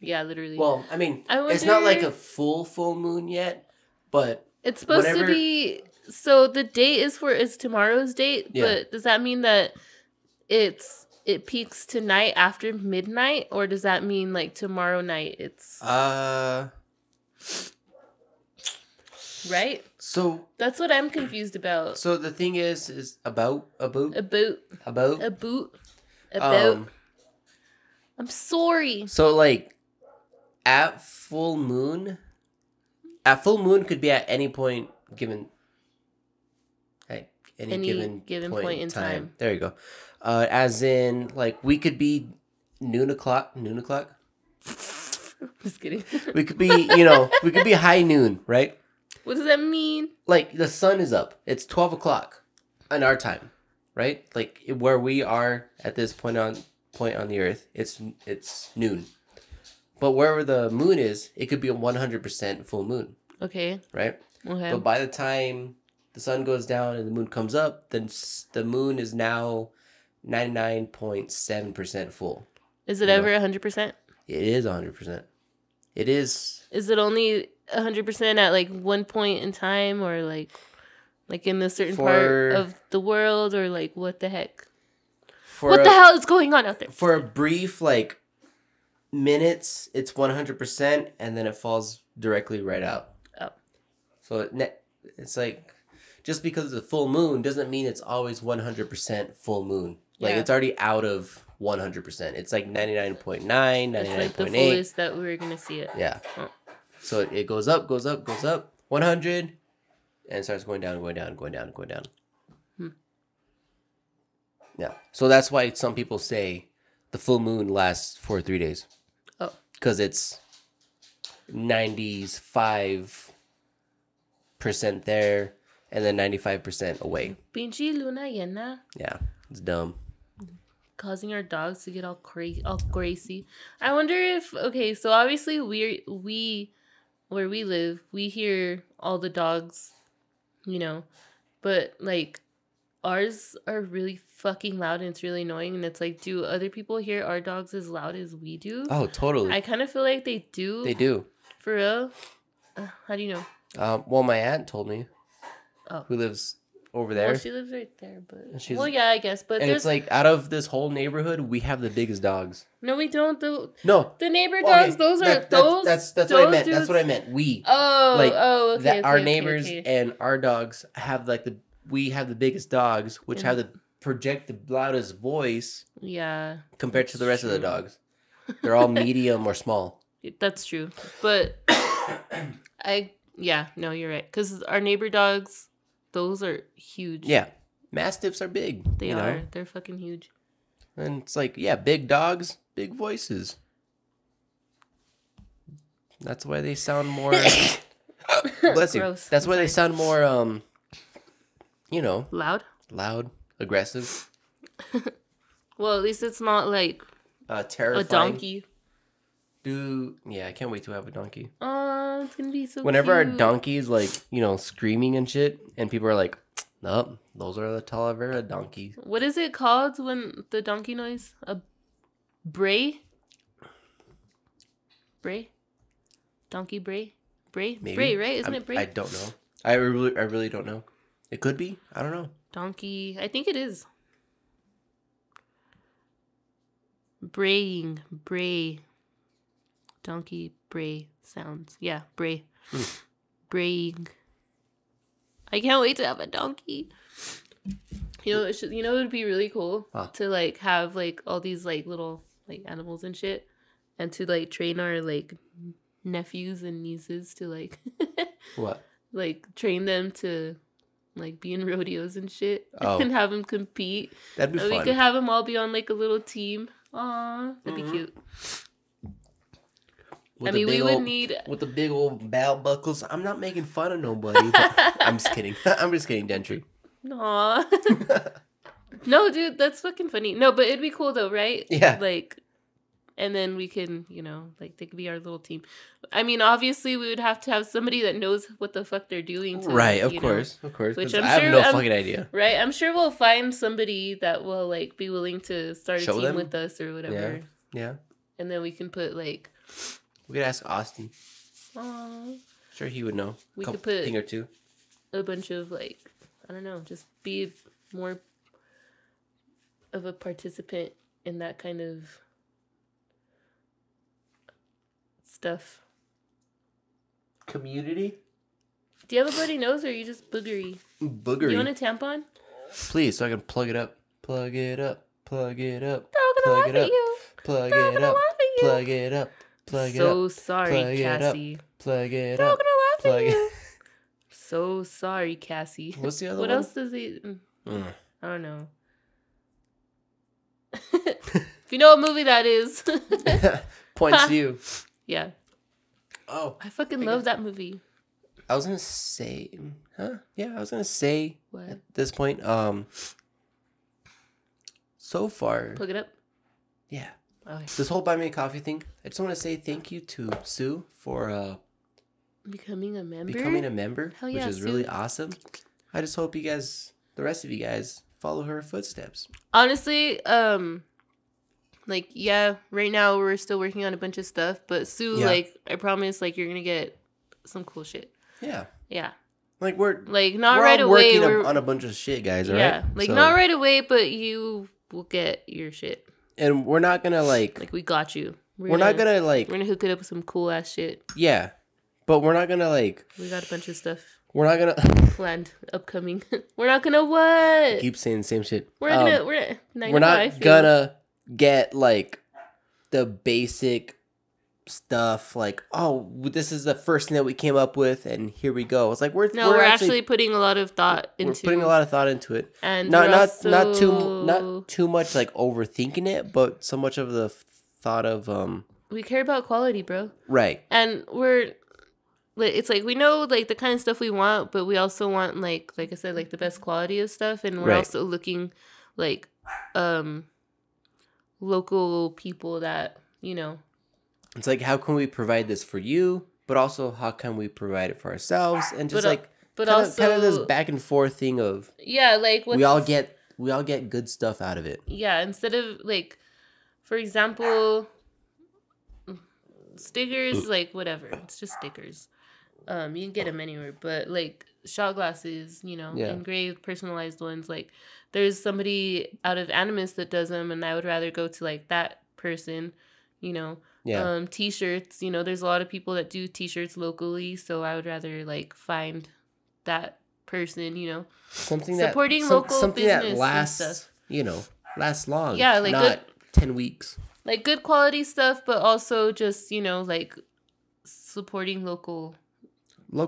Yeah, literally. Well, I mean, it's not like a full moon yet, but it's supposed to be. So the date is tomorrow's date. Yeah. But does that mean that it peaks tonight after midnight? Or does that mean like tomorrow night it's... Right? So that's what I'm confused about. So the thing is about. I'm sorry. So like at full moon could be at any point given at any given point in time. There you go. As in like we could be noon o'clock. Just kidding. We could be, you know, high noon, right? What does that mean? Like, the sun is up. It's 12 o'clock on our time, right? Like, where we are at this point on the earth, it's noon. But wherever the moon is, it could be a 100% full moon. Okay. Right? Okay. But by the time the sun goes down and the moon comes up, then the moon is now 99.7% full. Is it ever 100%? It is 100%. It is. Is it only 100% at like one point in time, or like in a certain part of the world, or like what the heck? What the hell is going on out there? For a brief like minutes, it's 100%, and then it falls directly right out. Oh, so it's like just because it's a full moon doesn't mean it's always 100% full moon. Like it's already out of 100%. It's like 99.9, 99.8. It's like the fullest that we were gonna see it. Yeah. Oh. So it goes up, 100, and starts going down. Hmm. Yeah. So that's why some people say the full moon lasts for 3 days. Oh. Because it's 95% there, and then 95% away. Pinche luna llena. Yeah. It's dumb. Causing our dogs to get all crazy. I wonder if... Okay, so obviously where we live, we hear all the dogs, you know, but like ours are really fucking loud and it's really annoying. And it's like, do other people hear our dogs as loud as we do? Oh, totally. I kind of feel like they do. They do. For real? How do you know? Well, my aunt told me. Oh. Who lives over there. Well, she lives right there, but... Well, yeah, I guess, but... And it's like, out of this whole neighborhood, we have the biggest dogs. No, we don't. No. The neighbor dogs, okay. Those are... That's what I meant. Dudes. That's what I meant. We. Oh, like, oh, okay. Our neighbors and our dogs have, like, the... We have the biggest dogs, which have the... Project the loudest voice... Yeah. Compared to the rest of the dogs. They're all medium or small. That's true. But... Yeah, no, you're right. Because our neighbor dogs... Those are huge. Yeah. Mastiffs are big. They are. They're fucking huge. And it's like, yeah, big dogs, big voices. That's why they sound more... Bless you. Gross. That's why they sound more, you know... Loud. Aggressive. Well, at least it's not like... terrifying. A donkey. Yeah, I can't wait to have a donkey. Oh, it's gonna be so cute. Whenever our donkey's like, you know, screaming and shit, and people are like, Nope, those are the Talavera donkeys. What is it called when the donkey noise? A bray? Bray? Donkey bray? Bray? Maybe. Bray, right? Isn't it bray? I don't know. I really don't know. It could be. I don't know. Donkey. I think it is. Braying. Bray. Donkey bray sounds. Yeah, bray. Braying. I can't wait to have a donkey. You know, it would be really cool to like have like all these like little like animals and shit, and to like train our like nephews and nieces to like what? Like train them to like be in rodeos and shit and have them compete. That'd be fun. We could have them all be on like a little team. Aw, that'd be cute. With we would need the big old belt buckles. I'm not making fun of nobody. I'm just kidding. I'm just kidding, Dentry. Aw. No, dude, that's fucking funny. No, but it'd be cool though, right? Yeah. Like, and then we can, you know, like they could be our little team. I mean, obviously, we would have to have somebody that knows what the fuck they're doing. Right, of course, of course. Which I have no fucking idea. Right, I'm sure we'll find somebody that will like be willing to start a team with us or whatever. Yeah. And then we can put like. We could ask Austin. Aww. Sure, he would know. We could put thing or two. A bunch of like, I don't know, just be more of a participant in that kind of stuff. Community. Do you have a bloody nose, or are you just boogery? Boogery. You want a tampon? Please, so I can plug it up. Plug it up. Plug it up. Plug it up. Plug it up. Plug it up. Plug it so up. Sorry, plug Cassie. It up. Plug it They're up. Gonna laugh plug at you. It. So sorry, Cassie. What's the other what one? What else does he? I don't know. If you know what movie that is, points you. Yeah. Oh, I fucking love that movie. I was gonna say, huh? Yeah, I was gonna say what? At this point. So far, plug it up. Yeah. Okay. This whole buy me a coffee thing. I just want to say thank you to Sue for becoming a member. Hell yeah, which is Sue. Really awesome. I just hope you guys, the rest of you guys, follow her footsteps. Honestly, like yeah, right now we're still working on a bunch of stuff, but Sue, like I promise, like you're gonna get some cool shit. Yeah. Yeah. Like we're like not we're right all away. We're working on a bunch of shit, guys. All yeah. Right? Like so. Not right away, but you will get your shit. And we're not gonna like we got you. We're not gonna we're gonna hook it up with some cool ass shit. Yeah, but we're not gonna like. We got a bunch of stuff. We're not gonna planned upcoming. We're not gonna what? I keep saying the same shit. We're gonna we're not gonna get like the basic stuff. Like oh, this is the first thing that we came up with, and here we go. It's like we're actually putting a lot of thought into. We're putting a lot of thought into it, and not too much like overthinking it, but so much of the thought of we care about quality, bro. Right, and we're it's like we know like the kind of stuff we want, but we also want like I said like the best quality of stuff, and we're also looking like local people that you know. It's like, how can we provide this for you? But also, how can we provide it for ourselves? And just kind of this back and forth thing of like we all get good stuff out of it. Yeah, instead of like, for example, stickers, like whatever, it's just stickers. You can get them anywhere, but like shot glasses, you know, engraved, personalized ones. Like, there's somebody out of Animus that does them, and I would rather go to like that person, you know. Yeah. T-shirts, you know, there's a lot of people that do T-shirts locally, so I would rather like find that person, you know, something that supporting local something business that lasts, and stuff. You know, lasts long. Yeah, like not good, 10 weeks. Like good quality stuff, but also just you know like supporting local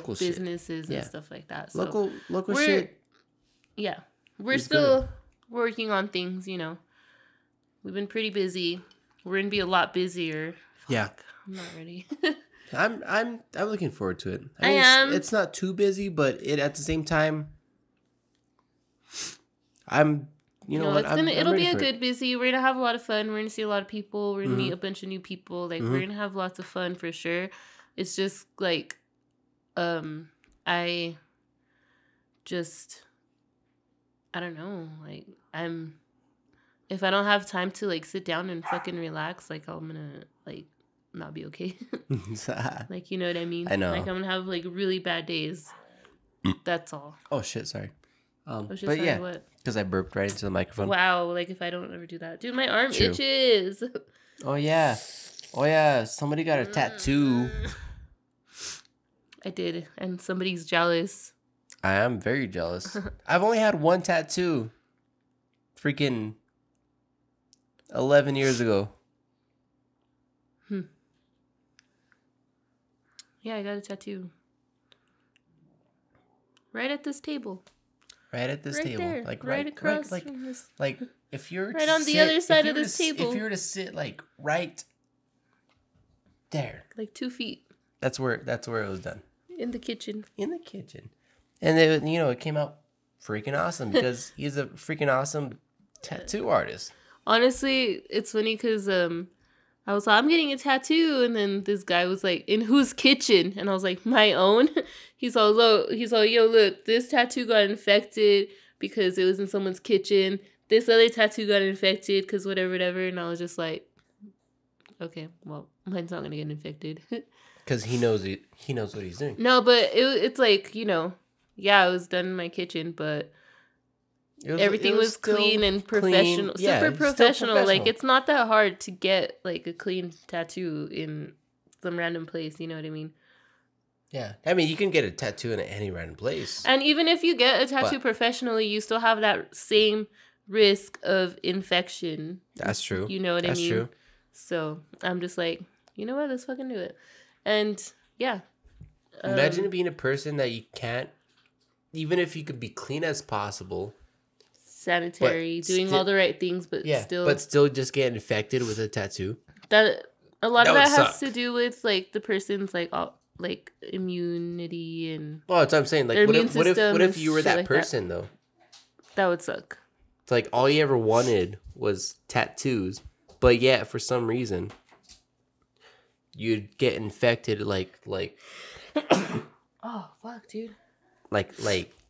businesses shit. And stuff like that. So local shit. Yeah, we're still working on things. You know, we've been pretty busy. We're gonna be a lot busier. Yeah, I'm not ready. I'm looking forward to it. I mean, I am. It's not too busy, but it at the same time, I'm. You know what? It'll be a good busy. We're gonna have a lot of fun. We're gonna see a lot of people. We're gonna meet a bunch of new people. Like we're gonna have lots of fun for sure. It's just like, I just I don't know. Like, if I don't have time to, like, sit down and fucking relax, like, I'm gonna, like, not be okay. Like, you know what I mean? I know. Like, I'm gonna have, like, really bad days. That's all. Oh, shit, sorry. But yeah, because I burped right into the microphone. Wow, like, if I don't ever do that. Dude, my arm itches. Oh, yeah. Oh, yeah. Somebody got a tattoo. I did. And somebody's jealous. I am very jealous. I've only had one tattoo. Freaking 11 years ago. Yeah, I got a tattoo. Right at this table. Right at this table. There, like right across from this. Like if you're right on the other side of this table. If you were to sit like right there. Like 2 feet. That's where it was done. In the kitchen. In the kitchen. And it, you know, it came out freaking awesome because he's a freaking awesome tattoo artist. Honestly, it's funny because I was like, I'm getting a tattoo. And then this guy was like, in whose kitchen? And I was like, my own. He's all, yo, look, this tattoo got infected because it was in someone's kitchen. This other tattoo got infected because whatever. And I was just like, okay, well, mine's not going to get infected. Because he knows what he's doing. No, but it's like, you know, yeah, it was done in my kitchen, but... Everything was clean and professional. Clean. Yeah, super professional. Like, it's not that hard to get, like, a clean tattoo in some random place. You know what I mean? Yeah. I mean, you can get a tattoo in any random place. And even if you get a tattoo professionally, you still have that same risk of infection. That's true. You know what I mean? That's true. So, I'm just like, you know what? Let's fucking do it. And, yeah. Imagine being a person that you can't, even if you could be clean as possible... Sanitary, doing all the right things, but still just get infected with a tattoo. That a lot of that has to do with like the person's like all, like immunity and. Well, that's what I'm saying. Like, what if you were that person though? That would suck. It's like all you ever wanted was tattoos, but yeah, for some reason, you'd get infected. Like. Oh fuck, dude. Like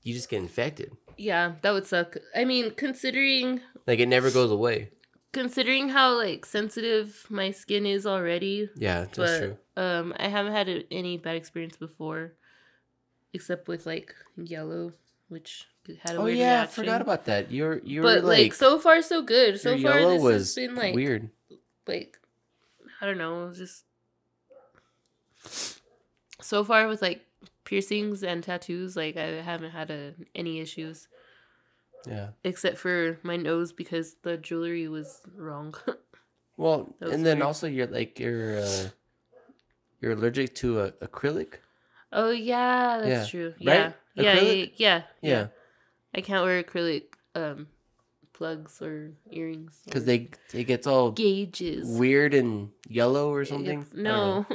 you just get infected. Yeah, that would suck. I mean, considering... Like, it never goes away. Considering how, like, sensitive my skin is already. Yeah, that's true. I haven't had any bad experience before, except with, like, yellow, which had a weird reaction. I forgot about that. But, like, so far, so good. So far, this has been, like... Weird. Like, I don't know, just... So far, with, like... piercings and tattoos, like I haven't had any issues. Yeah. Except for my nose because the jewelry was wrong. Well, was and weird. Then also you're like you're allergic to acrylic. Oh yeah, that's true. Right? Yeah. I can't wear acrylic plugs or earrings because it gets all gauges weird and yellow or something. No.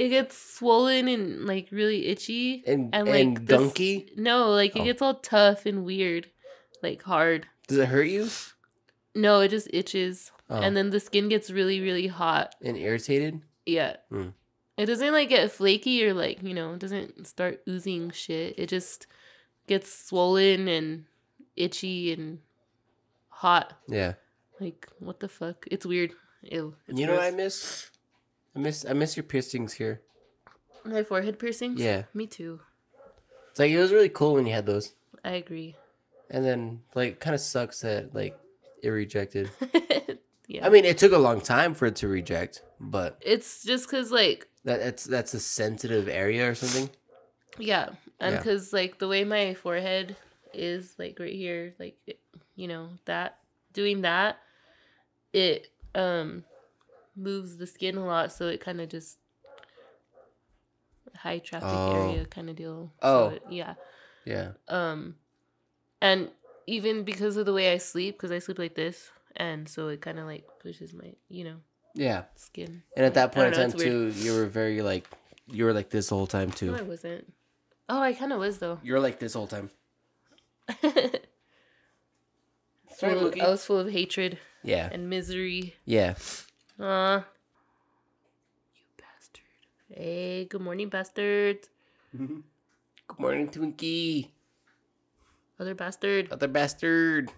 It gets swollen and, like, really itchy. And like, and gunky? It gets all tough and weird. Like, hard. Does it hurt you? No, it just itches. Oh. And then the skin gets really, really hot. And irritated? Yeah. Mm. It doesn't, like, get flaky or, like, you know, it doesn't start oozing shit. It just gets swollen and itchy and hot. Yeah. Like, what the fuck? It's weird. Ew. It's you gross. Know what I miss? I miss your piercings here. My forehead piercings? Yeah. Me too. It's like, it was really cool when you had those. I agree. And then, like, kind of sucks that, like, it rejected. Yeah. I mean, it took a long time for it to reject, but... It's just because, like... That's a sensitive area or something? Yeah. And because, like, the way my forehead is, like, right here, like, it, you know, that... Doing that, it, moves the skin a lot, so it kind of just high traffic area kind of deal. Oh, so yeah. And even because of the way I sleep, because I sleep like this, and so it kind of like pushes my, you know, skin. And at that point in time too, you were like this the whole time too. No, I wasn't. Oh, I kind of was though. You were like this whole time. I was full of hatred. Yeah. And misery. Yeah. You bastard. Hey, good morning, bastard. Good morning, Twinkie. Other bastard. Other bastard.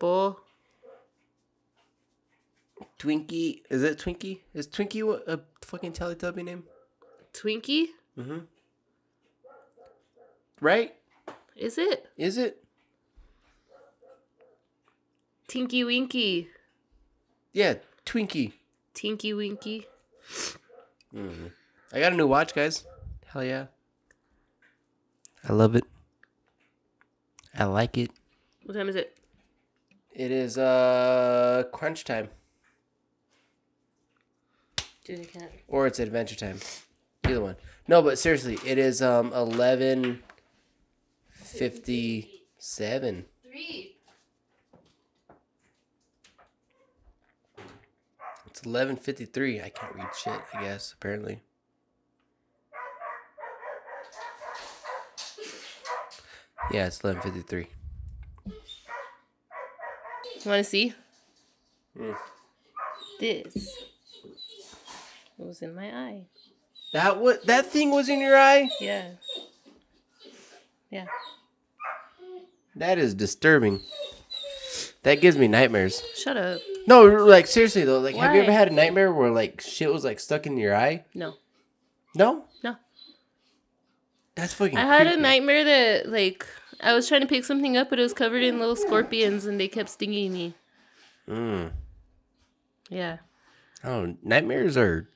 Bull. Twinkie. Is it Twinkie? Is Twinkie a fucking Teletubby name? Twinkie? Mm-hmm. Right? Is it? Is it? Tinky Winky. Yeah, Twinkie. Tinky Winky. Mm-hmm. I got a new watch, guys. Hell yeah. I love it. I like it. What time is it? It is crunch time. Dude, I can't. Or it's adventure time. Either one. No, but seriously, it is 11:57. Three. It's 11:53. I can't read shit, I guess, apparently. Yeah, it's 11:53. You want to see? Mm. This was in my eye. That thing was in your eye? Yeah. Yeah. That is disturbing. That gives me nightmares. Shut up. No, like seriously though, like why? Have you ever had a nightmare where like shit was like stuck in your eye? No. No? No. That's fucking creepy. I had a nightmare that like I was trying to pick something up, but it was covered in little scorpions and they kept stinging me. Mm. Yeah. Oh, nightmares are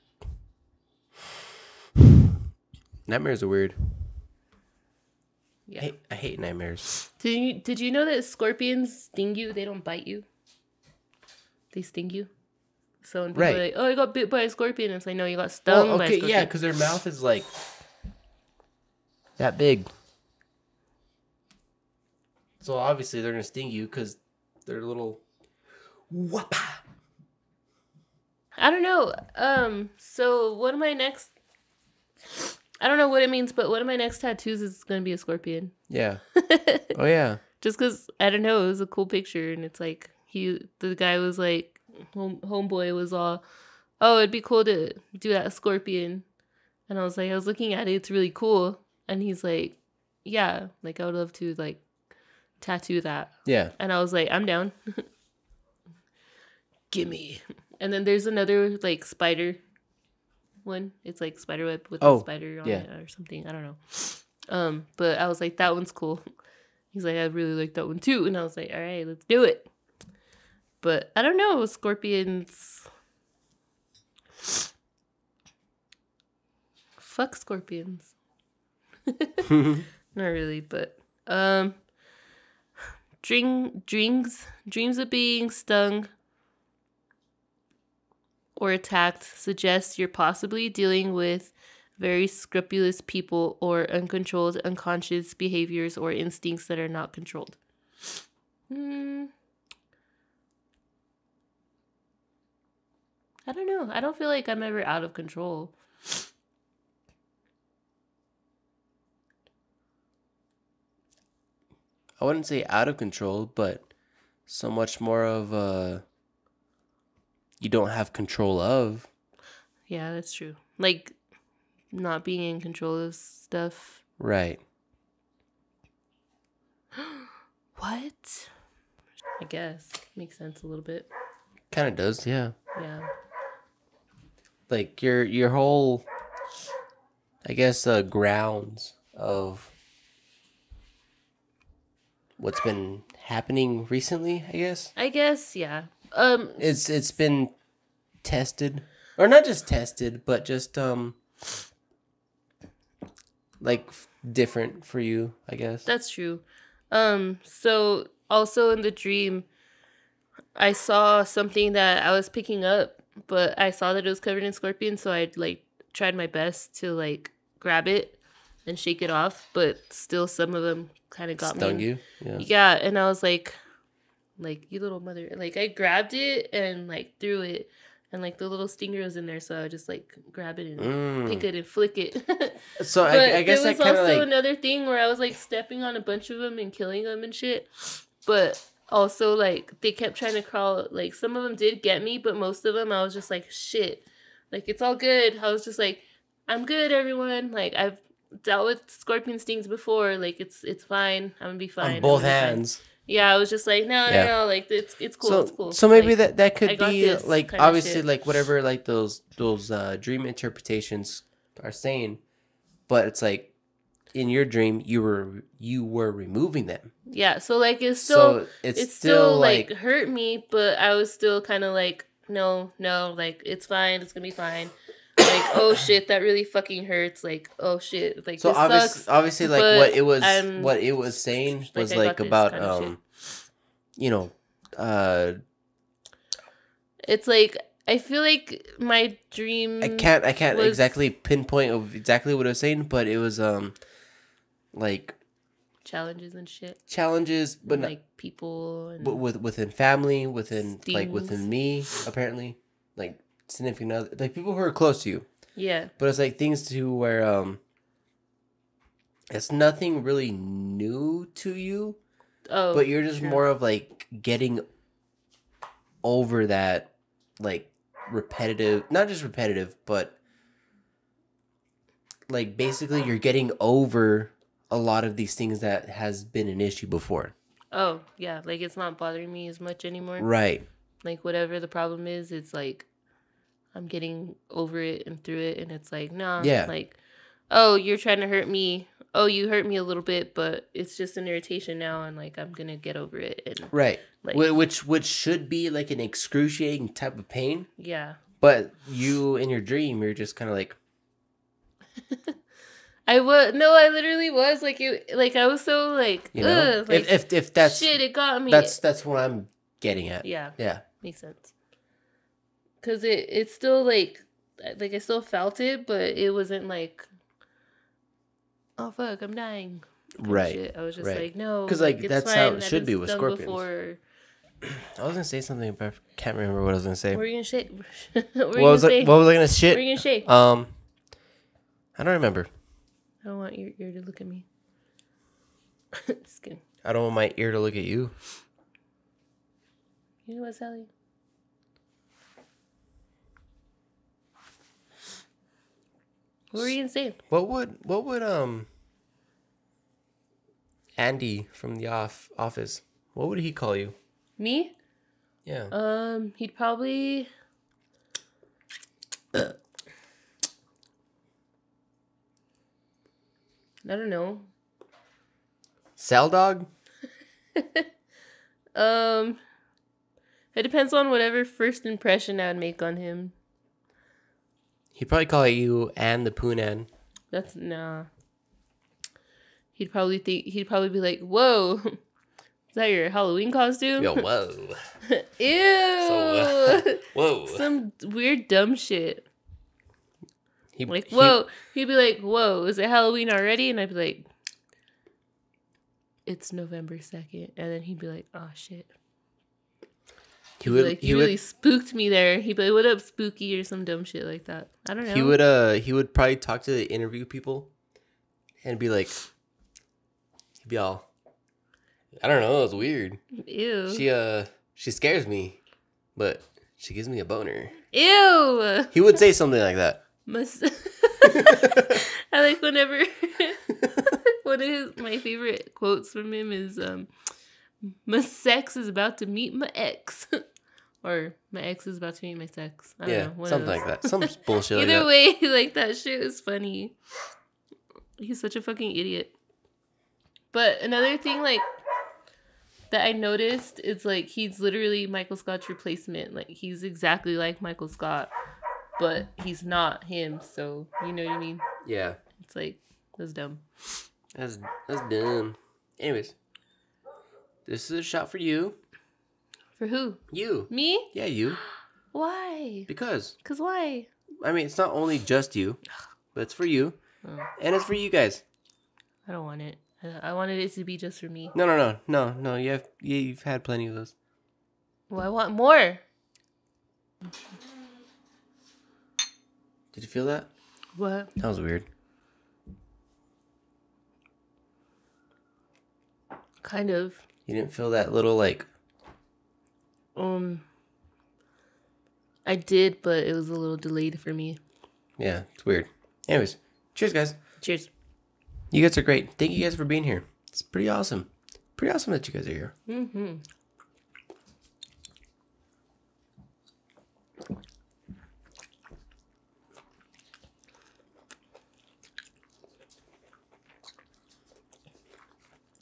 weird. Yeah. I hate nightmares. Did you know that scorpions sting you? They don't bite you. They sting you. So when people are like, oh, I got bit by a scorpion. It's like, no, you got stung by a scorpion. Yeah, because their mouth is like that big. So obviously they're going to sting you because they're little. Whoppa. I don't know. So one of my next, I don't know what it means, but one of my next tattoos is going to be a scorpion. Yeah. Oh, yeah. Just because, I don't know, it was a cool picture. And it's like, the guy was like, homeboy was all, oh, it'd be cool to do that scorpion. And I was like, I was looking at it. It's really cool. And he's like, yeah, like, I would love to, like, tattoo that. Yeah. And I was like, I'm down. Gimme. And then there's another, like, spider one. It's like spiderweb with a spider on it or something. I don't know. But I was like, that one's cool. He's like, I really like that one too. And I was like, all right, let's do it. But I don't know, scorpions. Fuck scorpions. Not really, but dreams of being stung or attacked suggests you're possibly dealing with very scrupulous people or uncontrolled, unconscious behaviors or instincts that are not controlled. I don't know. I don't feel like I'm ever out of control. I wouldn't say out of control, but so much more of you don't have control of. Yeah, that's true. Like, not being in control of stuff. Right. What? I guess. Makes sense a little bit. Kind of does, yeah. Yeah. Like, your whole, I guess, grounds of what's been happening recently, I guess. I guess, yeah. It's been tested, or not just tested, but just like different for you, I guess. That's true. So also in the dream, I saw something that I was picking up, but I saw that it was covered in scorpions, so I like tried my best to like grab it and shake it off, but still some of them kind of got me. Stung you? Yeah. Yeah, and I was like, you little mother. Like, I grabbed it and, like, threw it. And, like, the little stinger was in there. So I would just, like, grab it and pick it and flick it. So I guess that kind of, like. There was also another thing where I was, like, stepping on a bunch of them and killing them and shit. But also, like, they kept trying to crawl. Like, some of them did get me. But most of them, I was just like, shit. Like, it's all good. I was just like, I'm good, everyone. Like, I've dealt with scorpion stings before. Like, it's fine. I'm gonna be fine. On both hands. Fine. Yeah, I was just like, no, like it's cool, it's cool. So maybe like, that could be like obviously like whatever like those dream interpretations are saying, but it's like in your dream you were removing them. Yeah, so like it's still like hurt me, but I was still kind of like no, like it's fine, it's gonna be fine. Like, oh shit, that really fucking hurts. Like, oh shit, like so this sucks. Obviously, like what it was saying was like about kind of it's like I feel like my dream. I can't exactly pinpoint of exactly what it was saying, but it was like challenges and shit. Challenges, but like not, people, and but within family, within stings. Like within me, apparently, like. Significant other, like people who are close to you, yeah, but it's like things to where it's nothing really new to you, oh, but you're just true. More of like getting over that, like repetitive, not just repetitive, but like basically you're getting over a lot of these things that has been an issue before. Oh yeah, like it's not bothering me as much anymore, right? Like whatever the problem is, it's like I'm getting over it and through it, and it's like, nah, yeah. Like, oh, you're trying to hurt me. Oh, you hurt me a little bit, but it's just an irritation now, and like I'm gonna get over it. And right, like, which should be like an excruciating type of pain. Yeah. But you in your dream, you're just kind of like. I literally was like it. Like I was so like, you know? Ugh, like if that's shit, it got me. That's what I'm getting at. Yeah. Yeah. Makes sense. Because it's still, like, I still felt it, but it wasn't, like, oh, fuck, I'm dying. Right. Shit. I was just like, no. Because, like, that's fine. How it should be with scorpions. Before. I was going to say something, but I can't remember what I was going to say. What were you going to shit? What was I going to shit? What were you going to shit? I don't remember. I don't want your ear to look at me. Just kidding. I don't want my ear to look at you. You know what, Sally? What were you gonna say? What would Andy from the office? What would he call you? Me? Yeah. He'd probably. I don't know. Sal dog. It depends on whatever first impression I would make on him. He'd probably call you Ann the Poonan. That's nah. He'd probably be like, "Whoa, is that your Halloween costume?" Yo, whoa. Ew. So, whoa. Some weird dumb shit. Whoa. He'd be like, "Whoa, is it Halloween already?" And I'd be like, "It's November 2nd." And then he'd be like, "Oh shit." He really spooked me there. He'd be like, "What up, spooky?" or some dumb shit like that. I don't know. He would probably talk to the interview people and be like, he'd be all, "I don't know, it was weird. Ew. She scares me, but she gives me a boner." Ew. He would say something like that. I like whenever one of my favorite quotes from him is "My sex is about to meet my ex," or "My ex is about to meet my sex." I don't know. Something like that. Some bullshit. Either way, like that shit is funny. He's such a fucking idiot. But another thing, like that I noticed is like he's literally Michael Scott's replacement. Like he's exactly like Michael Scott, but he's not him. So you know what I mean? Yeah. It's like that's dumb. That's dumb. Anyways. This is a shot for you. For who? You. Me? Yeah, you. Why? Because why? I mean, it's not only just you, but it's for you. Oh. And it's for you guys. I don't want it. I wanted it to be just for me. No. You've had plenty of those. Well, I want more. Did you feel that? What? That was weird. Kind of. You didn't feel that little, like... I did, but it was a little delayed for me. Yeah, it's weird. Anyways, cheers, guys. Cheers. You guys are great. Thank you guys for being here. It's pretty awesome. Pretty awesome that you guys are here. Mm-hmm.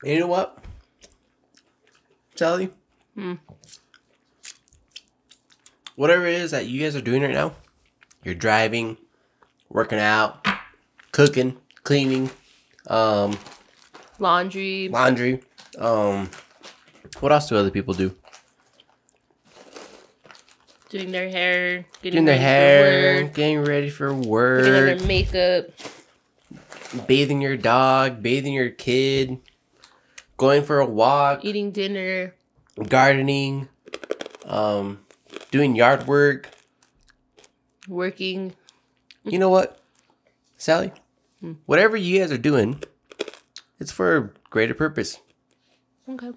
And you know what, Sally? Mm. Whatever it is that you guys are doing right now, you're driving, working out, cooking, cleaning, laundry. What else do other people do? Doing their hair, getting ready for work, getting their makeup, bathing your dog, bathing your kid. Going for a walk. Eating dinner. Gardening. Doing yard work. Working. You know what, Sally? Mm. Whatever you guys are doing, it's for a greater purpose. Okay.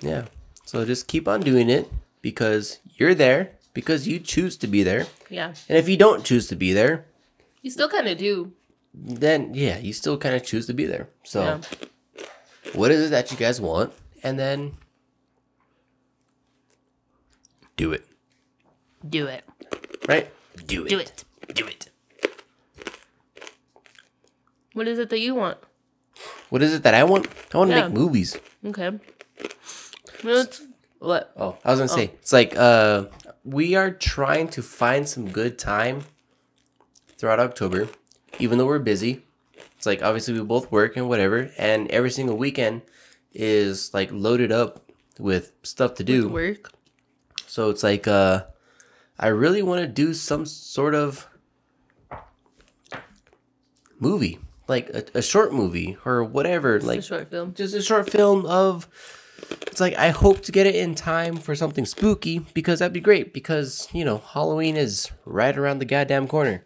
Yeah. So just keep on doing it because you're there. Because you choose to be there. Yeah. And if you don't choose to be there. You still kind of do. Then, yeah, you still kind of choose to be there. So. Yeah. What is it that you guys want? And then do it. Do it. Right? Do it. Do it. Do it. What is it that you want? What is it that I want? I want to make movies. Okay. What? Oh, I was going to say, it's like we are trying to find some good time throughout October, even though we're busy. It's like, obviously, we both work and whatever, and every single weekend is, like, loaded up with stuff to do. With work. So it's like, I really want to do some sort of movie, like a short movie or whatever. Just like a short film. Just a short film of, it's like, I hope to get it in time for something spooky because that'd be great because, you know, Halloween is right around the goddamn corner.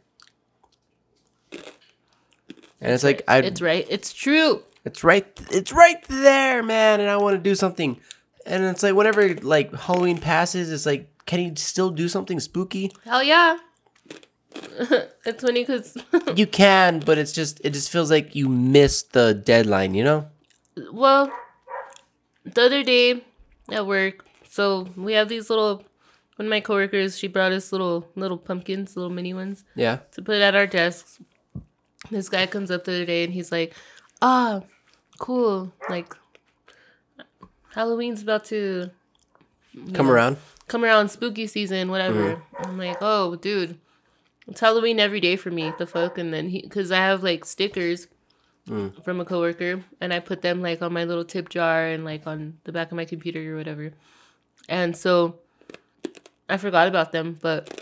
And it's like it's true. It's right there, man. And I want to do something. And it's like whenever like Halloween passes, it's like, can you still do something spooky? Hell yeah. It's funny because you can, but it's just feels like you missed the deadline, you know? Well, the other day at work, so we have these little. One of my coworkers, she brought us little pumpkins, little mini ones. Yeah. To put at our desks. This guy comes up the other day and he's like, ah, cool. Like, Halloween's about to come around, spooky season, whatever. Mm-hmm. I'm like, oh, dude, it's Halloween every day for me. The fuck? And then because I have like stickers from a coworker and I put them like on my little tip jar and like on the back of my computer or whatever. And so I forgot about them, but.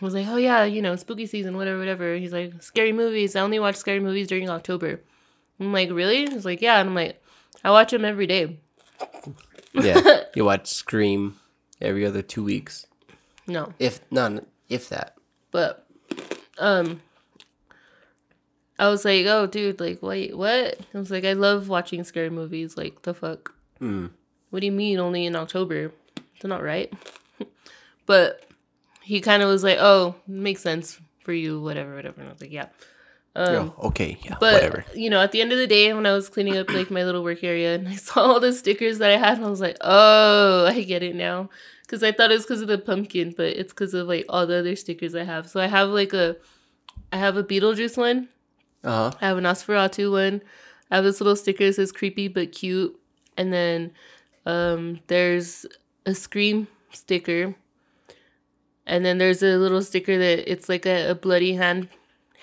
I was like, oh, yeah, you know, spooky season, whatever, whatever. He's like, scary movies. I only watch scary movies during October. I'm like, really? He's like, yeah. And I'm like, I watch them every day. Yeah. You watch Scream every other 2 weeks. No. If that. But I was like, oh, dude, like, wait, what? I was like, I love watching scary movies. Like, the fuck? Mm. What do you mean only in October? They're not right. But... He kind of was like, oh, makes sense for you, whatever, whatever. And I was like, yeah. Okay, yeah, but, whatever. You know, at the end of the day, when I was cleaning up, like, my little work area, and I saw all the stickers that I had, and I was like, oh, I get it now. Because I thought it was because of the pumpkin, but it's because of, like, all the other stickers I have. So I have, like, I have a Beetlejuice one. Uh-huh. I have an Nosferatu one. I have this little sticker that says creepy but cute. And then there's a Scream sticker. And then there's a little sticker that it's like a bloody hand,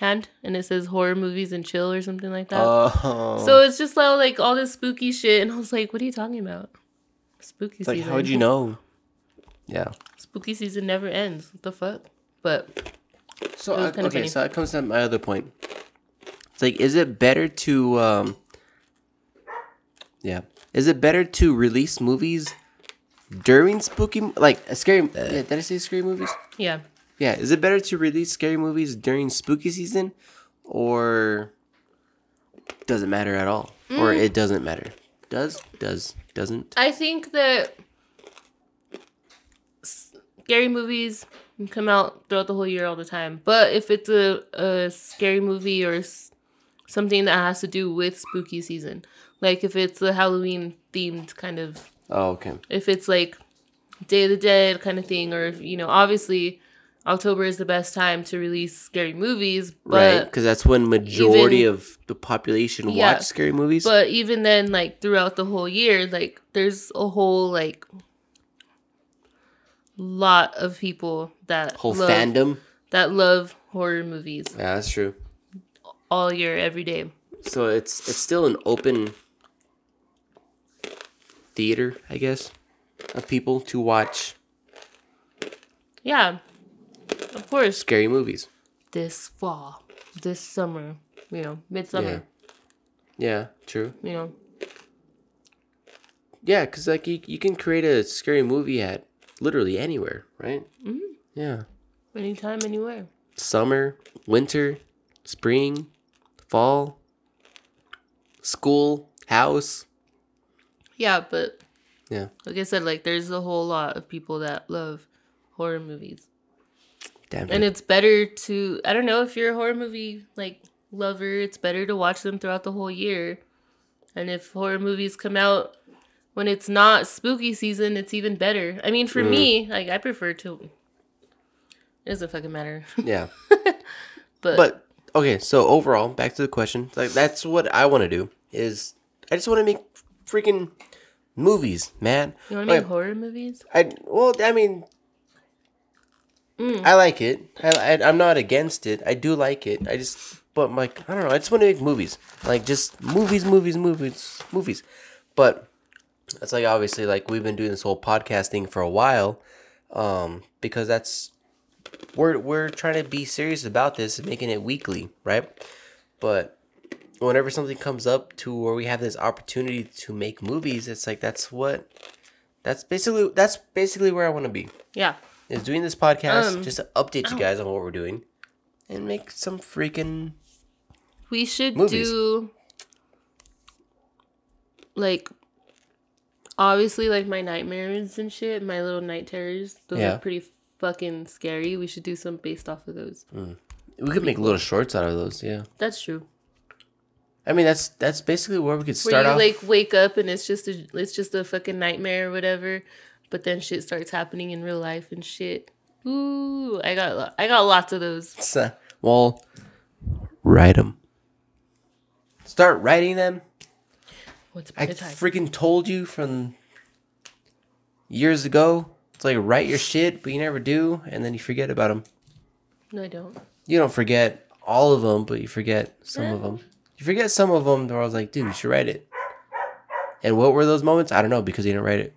and it says horror movies and chill or something like that. Oh. So it's just like all this spooky shit, and I was like, what are you talking about? Spooky season. Like, how would you know? Yeah. Spooky season never ends. What the fuck? But so so that comes to my other point. It's like, is it better to is it better to release movies? During spooky, like scary. Did I say scary movies? Yeah. Yeah. Is it better to release scary movies during spooky season, or doesn't matter at all, or it doesn't matter? Doesn't. I think that scary movies can come out throughout the whole year all the time, but if it's a scary movie or something that has to do with spooky season. Like if it's the Halloween themed kind of. Oh, okay. If it's like Day of the Dead kind of thing, or if, you know, obviously October is the best time to release scary movies. But right, because that's when majority of the population watch scary movies. But even then, like throughout the whole year, like there's a whole like lot of people that fandom that love horror movies. Yeah, that's true. All year, every day. So it's still an open theater, I guess, of people to watch. Yeah. Of course. Scary movies. This fall. This summer. You know, midsummer. Yeah, true. You know. Yeah, because like you can create a scary movie at literally anywhere, right? Mm-hmm. Yeah. Anytime, anywhere. Summer, winter, spring, fall, school, house. Yeah, but yeah, like I said, like there's a whole lot of people that love horror movies. Damn it. And it's better to, I don't know, if you're a horror movie like lover, it's better to watch them throughout the whole year. And if horror movies come out when it's not spooky season, it's even better. I mean, for me, like I prefer to. It doesn't fucking matter. Yeah. But okay, so overall, back to the question. Like that's what I want to do is I just want to make freaking movies, man. You want to make horror movies? I like it. I'm not against it. I do like it. But like I don't know. I just want to make movies, like just movies. But it's like obviously like we've been doing this whole podcast thing for a while, because that's. We're trying to be serious about this and making it weekly, right? But whenever something comes up to where we have this opportunity to make movies, it's like that's basically where I want to be. Yeah, is doing this podcast just to update you guys on what we're doing and make some freaking. We should movies. Do like. Obviously, like my nightmares and shit, my little night terrors. Those are pretty. Fucking scary. We should do some based off of those. We could make little shorts out of those. Yeah, that's true. I mean, that's basically where we could start off. Where you like wake up and it's just a fucking nightmare or whatever, but then shit starts happening in real life and shit. Ooh, I got lots of those. Well, write them. Start writing them. What's about the time? I freaking told you from years ago. It's like, write your shit, but you never do, and then you forget about them. No, I don't. You don't forget all of them, but you forget some of them. You forget some of them, where I was like, dude, you should write it. And what were those moments? I don't know, because you didn't write it.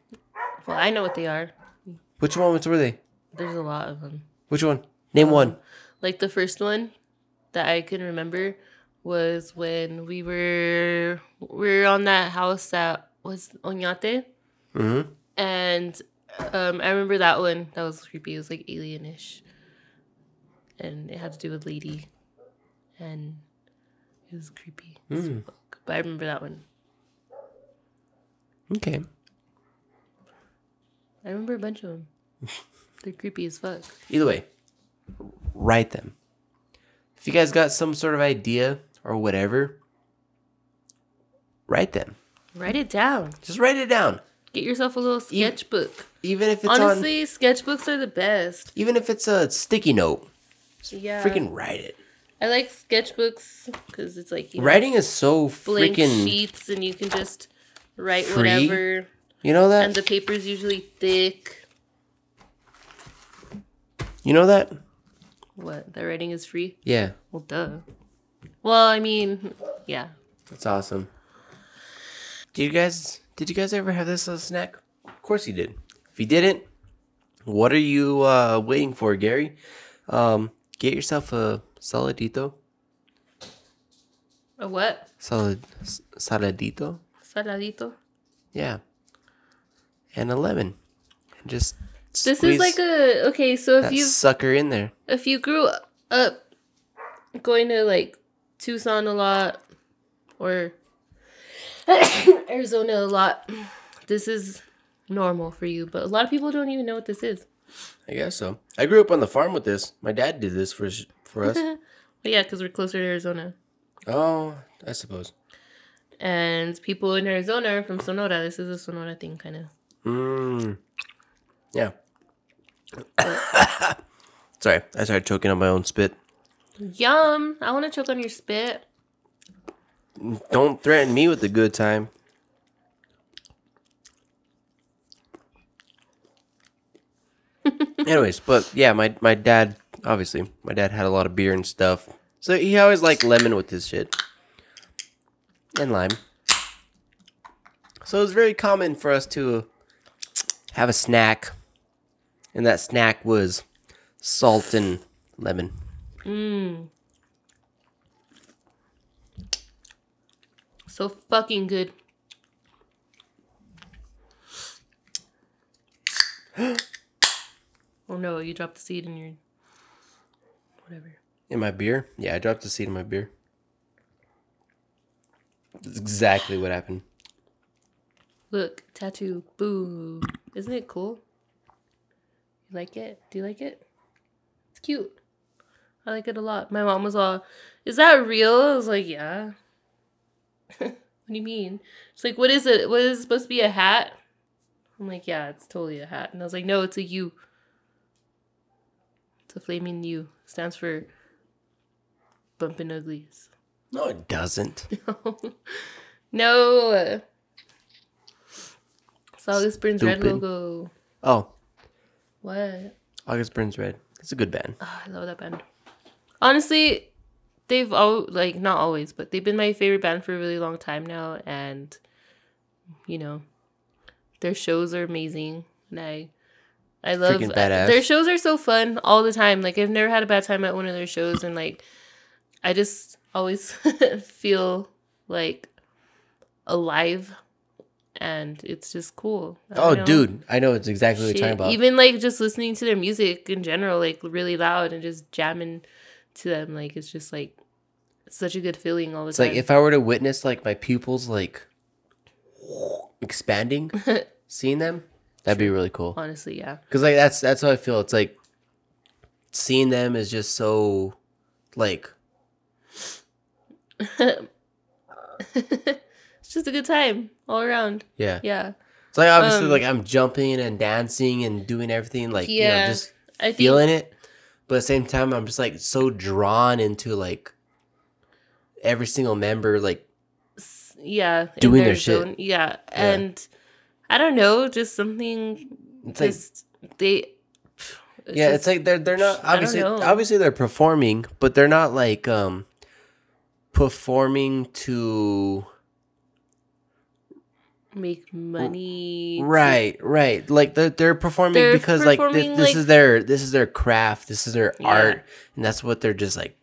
Well, I know what they are. Which moments were they? There's a lot of them. Which one? Name one. Like, the first one that I can remember was when we were on that house that was Oñate. Mm-hmm. And... I remember that one. That was creepy. It was like alien-ish. And it had to do with Lady. And it was creepy. Mm. But I remember that one. Okay. I remember a bunch of them. They're creepy as fuck. Either way, write them. If you guys got some sort of idea or whatever, write them. Write it down. Just write it down. Get yourself a little sketchbook. Even if it's honestly, sketchbooks are the best. Even if it's a sticky note, freaking write it. I like sketchbooks because it's like writing is so freaking blank sheets, and you can just write whatever. You know that, and the paper's usually thick. You know that? What? That writing is free? Yeah. Well, duh. Well, I mean, yeah. That's awesome. Do you guys? Did you guys ever have this as a snack? Of course you did. If you didn't, what are you waiting for, Gary? Get yourself a saladito. A what? Saladito. Saladito? Yeah. And a lemon. And just squeeze this is like a... Okay, so if you... sucker in there. If you grew up going to, like, Tucson a lot or... Arizona a lot. This is normal for you, but a lot of people don't even know what this is. I guess so. I grew up on the farm with this. My dad did this for us. Well, yeah, because we're closer to Arizona. Oh, I suppose. And people in Arizona are from Sonora. This is a Sonora thing, kind of. Yeah. Sorry, I started choking on my own spit. Yum. I want to choke on your spit. Don't threaten me with a good time. Anyways, but yeah, my dad, obviously, my dad had a lot of beer and stuff. So he always liked lemon with his shit. And lime. So it was very common for us to have a snack. And that snack was salt and lemon. Mmm. So fucking good. Oh no, you dropped the seed in your... whatever. In my beer? Yeah, I dropped the seed in my beer. That's exactly what happened. Look, tattoo. Boo. Isn't it cool? You like it? Do you like it? It's cute. I like it a lot. My mom was all, is that real? I was like, yeah. What do you mean? She's like, what is it? What is it supposed to be, a hat? I'm like, yeah, it's totally a hat. And I was like, no, it's a U. It's a flaming U. Stands for bumping uglies. No, it doesn't. No. It's August Burns Red logo. Oh. What? August Burns Red. It's a good band. Oh, I love that band. Honestly, they've all, like, not always, but they've been my favorite band for a really long time now. And, you know, their shows are amazing. And I love their shows are so fun all the time. Like, I've never had a bad time at one of their shows. And, like, I just always feel, like, alive. And it's just cool. Dude, I know it's exactly what you're talking about. Even, like, just listening to their music in general, like, really loud and just jamming to them. Like, it's just, like, such a good feeling all the time. It's like, if I were to witness, like, my pupils, like, expanding, seeing them, that'd be really cool. Honestly, yeah. Because, like, that's how I feel. It's, like, seeing them is just so, like... It's just a good time all around. Yeah. Yeah. It's like, obviously, like, I'm jumping and dancing and doing everything, like, yeah, you know, just feeling it. But at the same time, I'm just, like, so drawn into, like, every single member, like, yeah, doing their shit. Yeah. And I don't know, just something, it's just, like, it's like they're not, obviously they're performing, but they're not, like, performing to make money, right, like they're performing because like this is their craft, this is their art, and that's what they're just, like,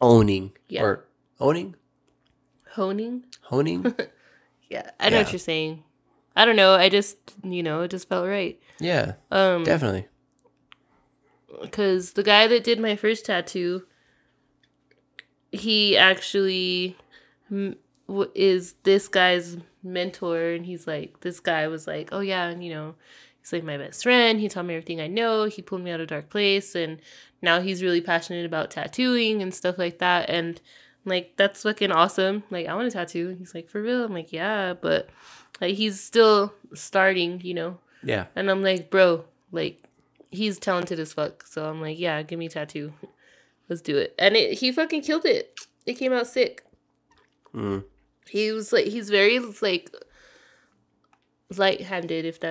honing. Yeah, I know what you're saying. I don't know, I just, you know, it just felt right. Yeah. Definitely, because the guy that did my first tattoo, he actually is this guy's mentor, and he's like, this guy was like, oh yeah, and, you know, he's like my best friend, he taught me everything I know, he pulled me out of a dark place, and now he's really passionate about tattooing and stuff like that, and, like, that's fucking awesome, like, I want a tattoo, and he's like, for real? I'm like, yeah, but, like, he's still starting, you know. Yeah. And I'm like, bro, like, he's talented as fuck, so I'm like, yeah, give me a tattoo, let's do it. And he fucking killed it. It came out sick. He was like, he's very, like, light-handed, if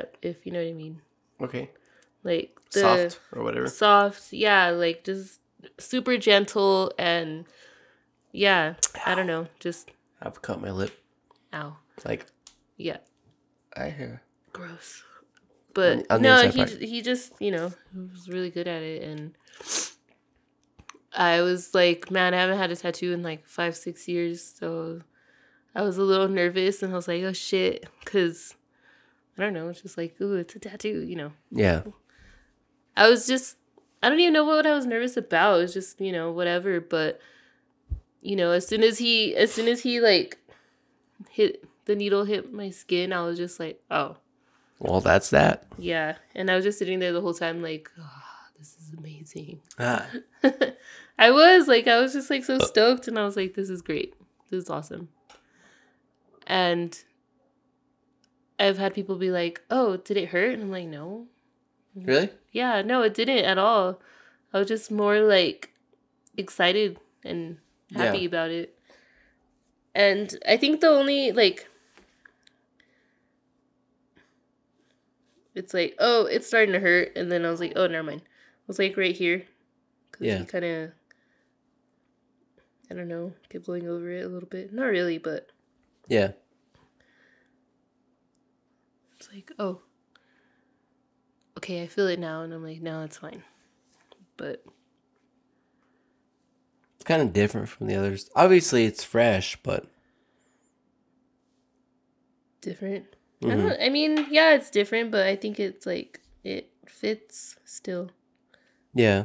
you know what I mean. Okay. Like soft or whatever. Soft, yeah, like, just super gentle, and yeah, ow. I don't know, just. I've cut my lip. Ow. Like. Yeah. I hear. Gross. But no, he just, you know, was really good at it, and I was like, man, I haven't had a tattoo in, like, 5-6 years, so. I was a little nervous, and I was like, oh, shit, because, I don't know, it's just like, ooh, it's a tattoo, you know. Yeah. I was just, I don't even know what I was nervous about. It was just, you know, whatever, but, you know, as soon as he, like, the needle hit my skin, I was just like, oh. Well, that's that. Yeah, and I was just sitting there the whole time, like, oh, this is amazing. Ah. I was just like so stoked, and I was like, this is great. This is awesome. And I've had people be like, oh, did it hurt? And I'm like, no. Really? Yeah, no, it didn't at all. I was just more like excited and happy about it. And I think the only like, it's like, oh, it's starting to hurt. And then I was like, oh, never mind. I was like right here. Because he kind of, I don't know, kept blowing over it a little bit. Not really, but. Yeah. It's like, oh, okay, I feel it now. And I'm like, no, it's fine. But. It's kind of different from the others. Obviously, it's fresh, but. Different? Mm-hmm. I mean, yeah, it's different, but I think it's like, it fits still. Yeah.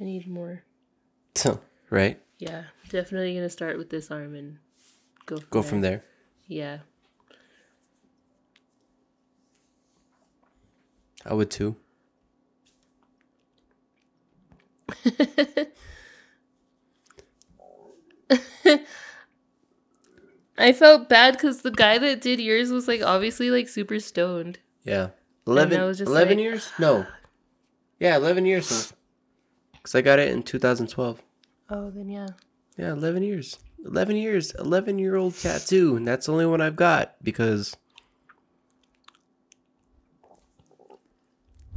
I need more. Right? Yeah. Definitely going to start with this arm and go from there. Yeah. I would too. I felt bad because the guy that did yours was like obviously like super stoned. Yeah. 11 like, years? No. Yeah, 11 years. Because I got it in 2012. Oh, then yeah. Yeah, 11 years. 11 years. 11-year-old tattoo. And that's the only one I've got because...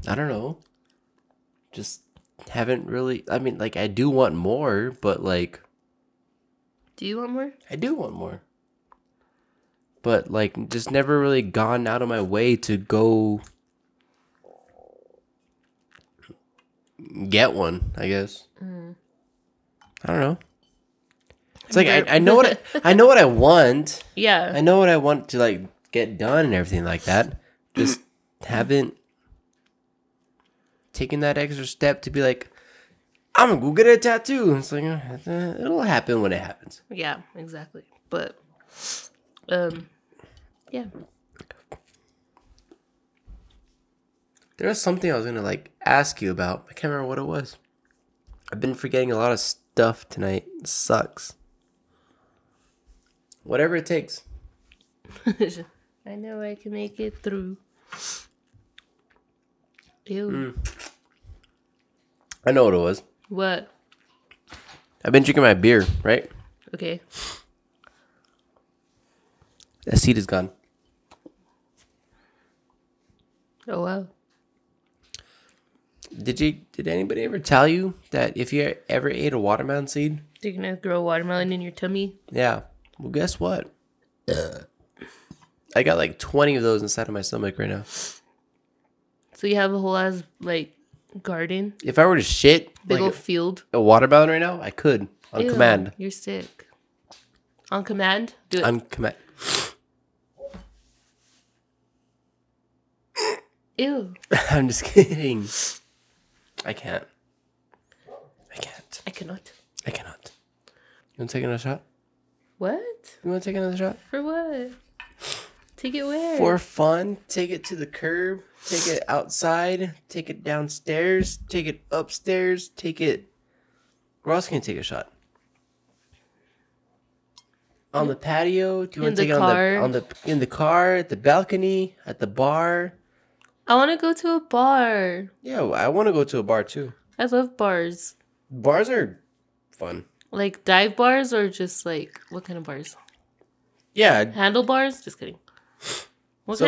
I don't know. Just haven't really... I mean, like, I do want more, but like... Do you want more? I do want more. But, like, just never really gone out of my way to go get one, I guess. Mm. I don't know. It's like, I know what I want. Yeah. I know what I want to, like, get done and everything like that. Just haven't taken that extra step to be like, I'm going to go get a tattoo. It's like, it'll happen when it happens. Yeah, exactly. But... yeah. There was something I was going to, like, ask you about. I can't remember what it was. I've been forgetting a lot of stuff tonight. It sucks. Whatever it takes. I know I can make it through. Ew. Mm. I know what it was. What? I've been drinking my beer, right? Okay. That seed is gone. Oh, wow. Did anybody ever tell you that if you ever ate a watermelon seed? You're going to grow watermelon in your tummy? Yeah. Well, guess what? I got like 20 of those inside of my stomach right now. So you have a whole ass, like, garden? If I were to shit big like old field. A watermelon right now, I could. On Ew, command. You're sick. On command? Do it. On command. Ew. I'm just kidding. I cannot. You want to take another shot? What? You want to take another shot? For what? Take it where? For fun. Take it to the curb. Take it outside. Take it downstairs. Take it upstairs. Take it... We're also going to take a shot. On the patio. Do you want to take it in the car, at the balcony, at the bar? I want to go to a bar. Yeah, I want to go to a bar, too. I love bars. Bars are fun. Like dive bars or just like, what kind of bars? Yeah. Handlebars? Just kidding. What's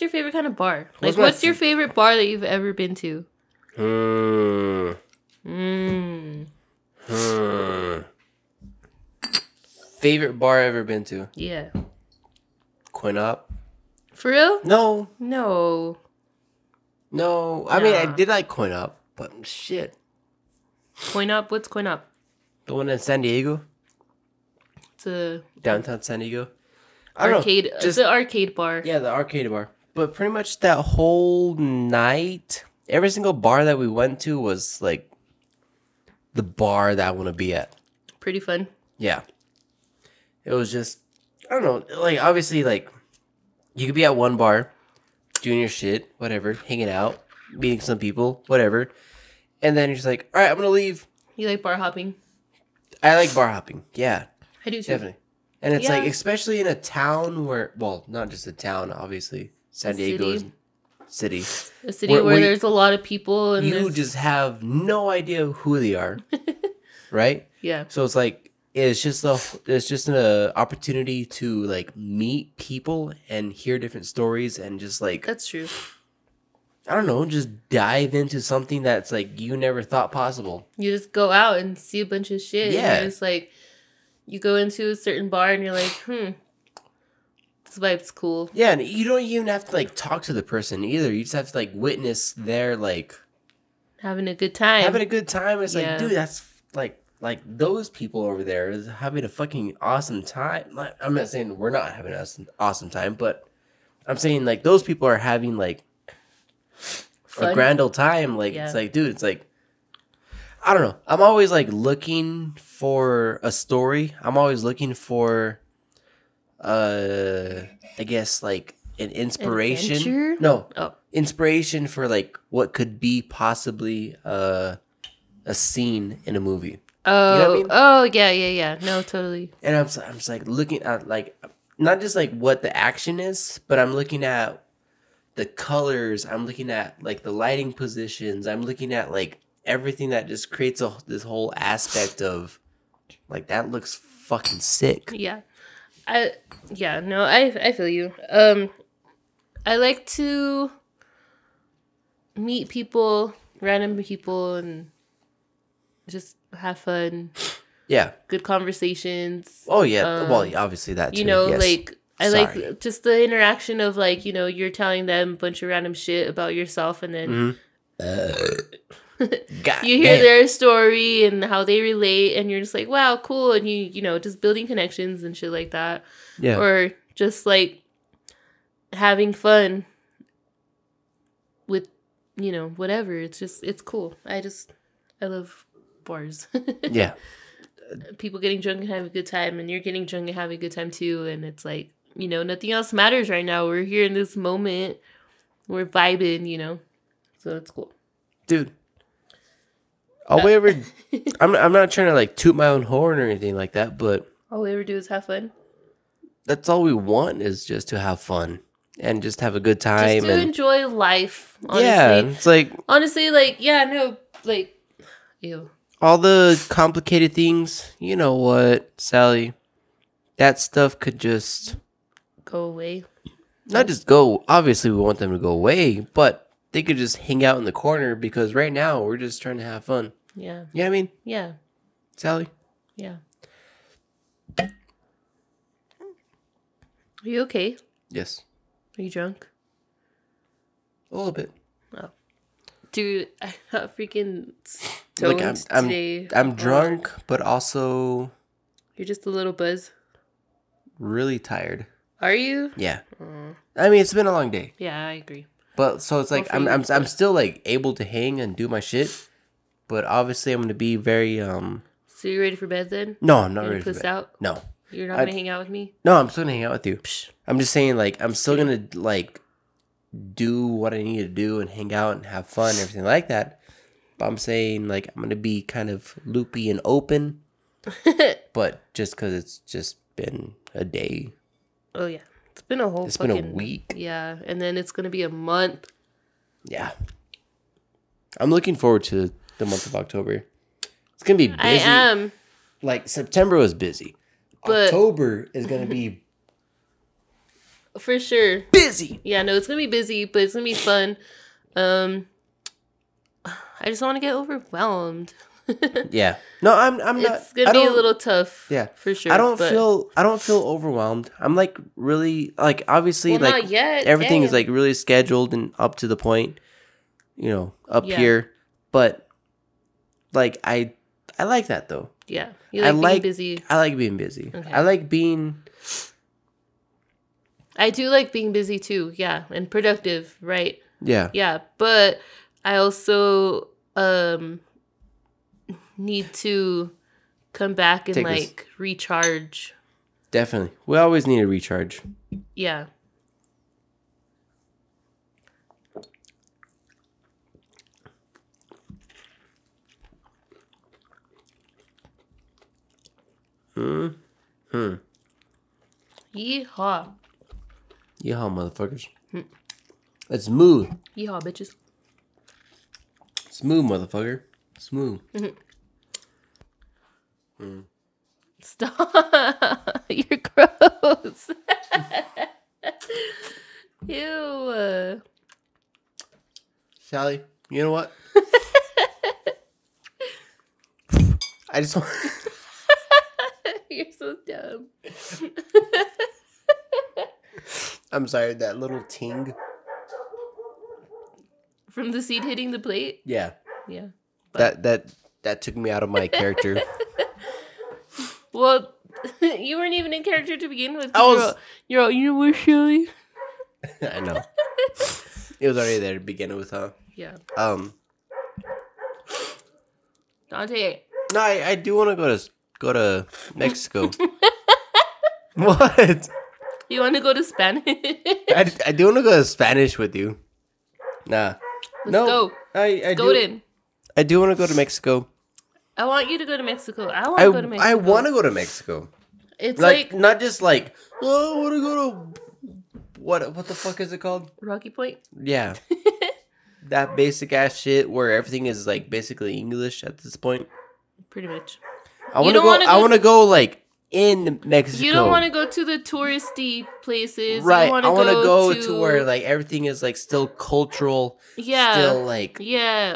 your favorite kind of bar? Like, what's your favorite bar that you've ever been to? Favorite bar I've ever been to? Yeah. Coin Up. For real? No. I mean, I did like Coin Up, but shit. Coin Up? What's Coin Up? The one in San Diego. It's a... Downtown San Diego. I don't know. It's an arcade bar. Yeah, the arcade bar. But pretty much that whole night, every single bar that we went to was, like, the bar that I want to be at. Pretty fun. Yeah. It was just... I don't know. Like, obviously, like, you could be at one bar... doing your shit, whatever, hanging out, meeting some people, whatever. And then she's like, all right, I'm going to leave. You like bar hopping? I like bar hopping. Yeah. I do too. Definitely. And it's like, especially in a town where, well, not just a town, obviously. San Diego is a city where there's a lot of people. And you just have no idea who they are. Right? Yeah. So it's like, it's just an opportunity to like meet people and hear different stories and just like. That's true. I don't know, just dive into something that's like you never thought possible. You just go out and see a bunch of shit. Yeah. And it's like you go into a certain bar and you're like, this vibe's cool. Yeah, and you don't even have to like talk to the person either. You just have to like witness their like. Having a good time. Having a good time. It's like, dude, that's like those people over there is having a fucking awesome time. Like, I'm not saying we're not having an awesome time, but I'm saying like those people are having like. Fun. A grand old time, like it's like, dude, it's like, I don't know. I'm always like looking for a story. I'm always looking for, I guess like an inspiration. Adventure? No, inspiration for like what could be possibly a scene in a movie. Oh, you know what I mean? Oh yeah. No, totally. And I'm just like looking at like not just like what the action is, but I'm looking at. The colors, I'm looking at like the lighting positions, I'm looking at like everything that just creates this whole aspect of like that looks fucking sick. Yeah. I feel you. I like to meet people, random people, and just have fun. Yeah. Good conversations. Oh yeah. Well obviously that too. You know, yes. Like like just the interaction of like, you know, you're telling them a bunch of random shit about yourself and then you hear their story and how they relate and you're just like, wow, cool. And you know, just building connections and shit like that. Yeah. Or just like having fun with, you know, whatever. It's just, it's cool. I love bars. Yeah. People getting drunk and having a good time and you're getting drunk and having a good time too. And it's like, you know, nothing else matters right now. We're here in this moment. We're vibing, you know. So it's cool. Dude. All we ever I'm not trying to like toot my own horn or anything like that, but all we ever do is have fun. That's all we want is just to have fun and just have a good time. Just to enjoy life, honestly. Yeah, it's like honestly, like, yeah, no, like ew. All the complicated things, you know what, Sally, that stuff could just... Go away. Not just go. Obviously, we want them to go away, but they could just hang out in the corner because right now, we're just trying to have fun. Yeah. You know what I mean? Yeah. Sally? Yeah. Are you okay? Yes. Are you drunk? A little bit. Oh. Dude, I got freaking... Like I'm drunk, but also you're just a little buzz. Really tired. Are you? Yeah. I mean, it's been a long day. Yeah, I agree. But so it's like I'm still like able to hang and do my shit, but obviously I'm gonna be very So you're ready for bed then? No, I'm not ready for bed. Puss out? No. You're not gonna hang out with me? No, I'm still gonna hang out with you. Psh. I'm just saying, like I'm still gonna like do what I need to do and hang out and have fun and everything like that. But I'm saying, like, I'm going to be kind of loopy and open, but just because it's just been a day. Oh, yeah. It's been a whole fucking... It's been a week. Yeah. And then it's going to be a month. Yeah. I'm looking forward to the month of October. It's going to be busy. I am. Like, September was busy. But October is going to be... For sure. Busy! Yeah, no, it's going to be busy, but it's going to be fun. I just don't want to get overwhelmed. Yeah. No, I'm not. It's going to be a little tough. Yeah. For sure. I don't feel overwhelmed. I'm like really, like obviously like not yet. Everything is like really scheduled and up to the point, you know, here. But like, I like that though. Yeah. You like being busy. I like being busy. Okay. I do like being busy too. Yeah. And productive. Right. Yeah. Yeah. But I also need to come back and recharge. Definitely. We always need a recharge. Yeah. Mm-hmm. Yeehaw. Yeehaw, motherfuckers. Mm. It's smooth. Yeehaw, bitches. Smooth, motherfucker. Smooth. Mm-hmm. Mm. Stop. You're gross. Ew. Sally, you know what? I just want... You're so dumb. I'm sorry, that little ting. From the seed hitting the plate? Yeah. Yeah. But... That took me out of my character. Well, you weren't even in character to begin with. I was... You were Shelly. I know. It was already there to begin with, huh? Yeah. Dante. No, I do want to go to Mexico. What? You want to go to Spanish? I do want to go to Spanish with you. Nah. Let's go. I do want to go to Mexico. I want you to go to Mexico. I want to go to Mexico. I want to go to Mexico. It's like not just like, oh, I want to go to... What the fuck is it called? Rocky Point? Yeah. That basic ass shit where everything is like basically English at this point. Pretty much. I want to go like in Mexico. You don't want to go to the touristy places. Right. I want to go to where like everything is like still cultural. Yeah. Still like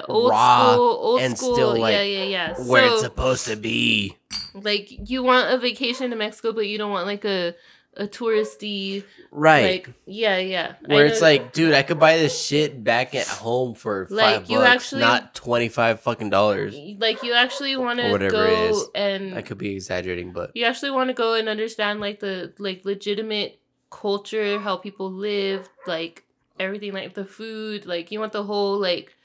old school. Still like where it's supposed to be. Like you want a vacation to Mexico, but you don't want like a touristy, right? Like, yeah. Where it's like, dude, I could buy this shit back at home for like $5, not $25 fucking dollars. Like you actually want to go, and I could be exaggerating, but you actually want to go and understand like the legitimate culture, how people live, like everything, like the food, like you want the whole like,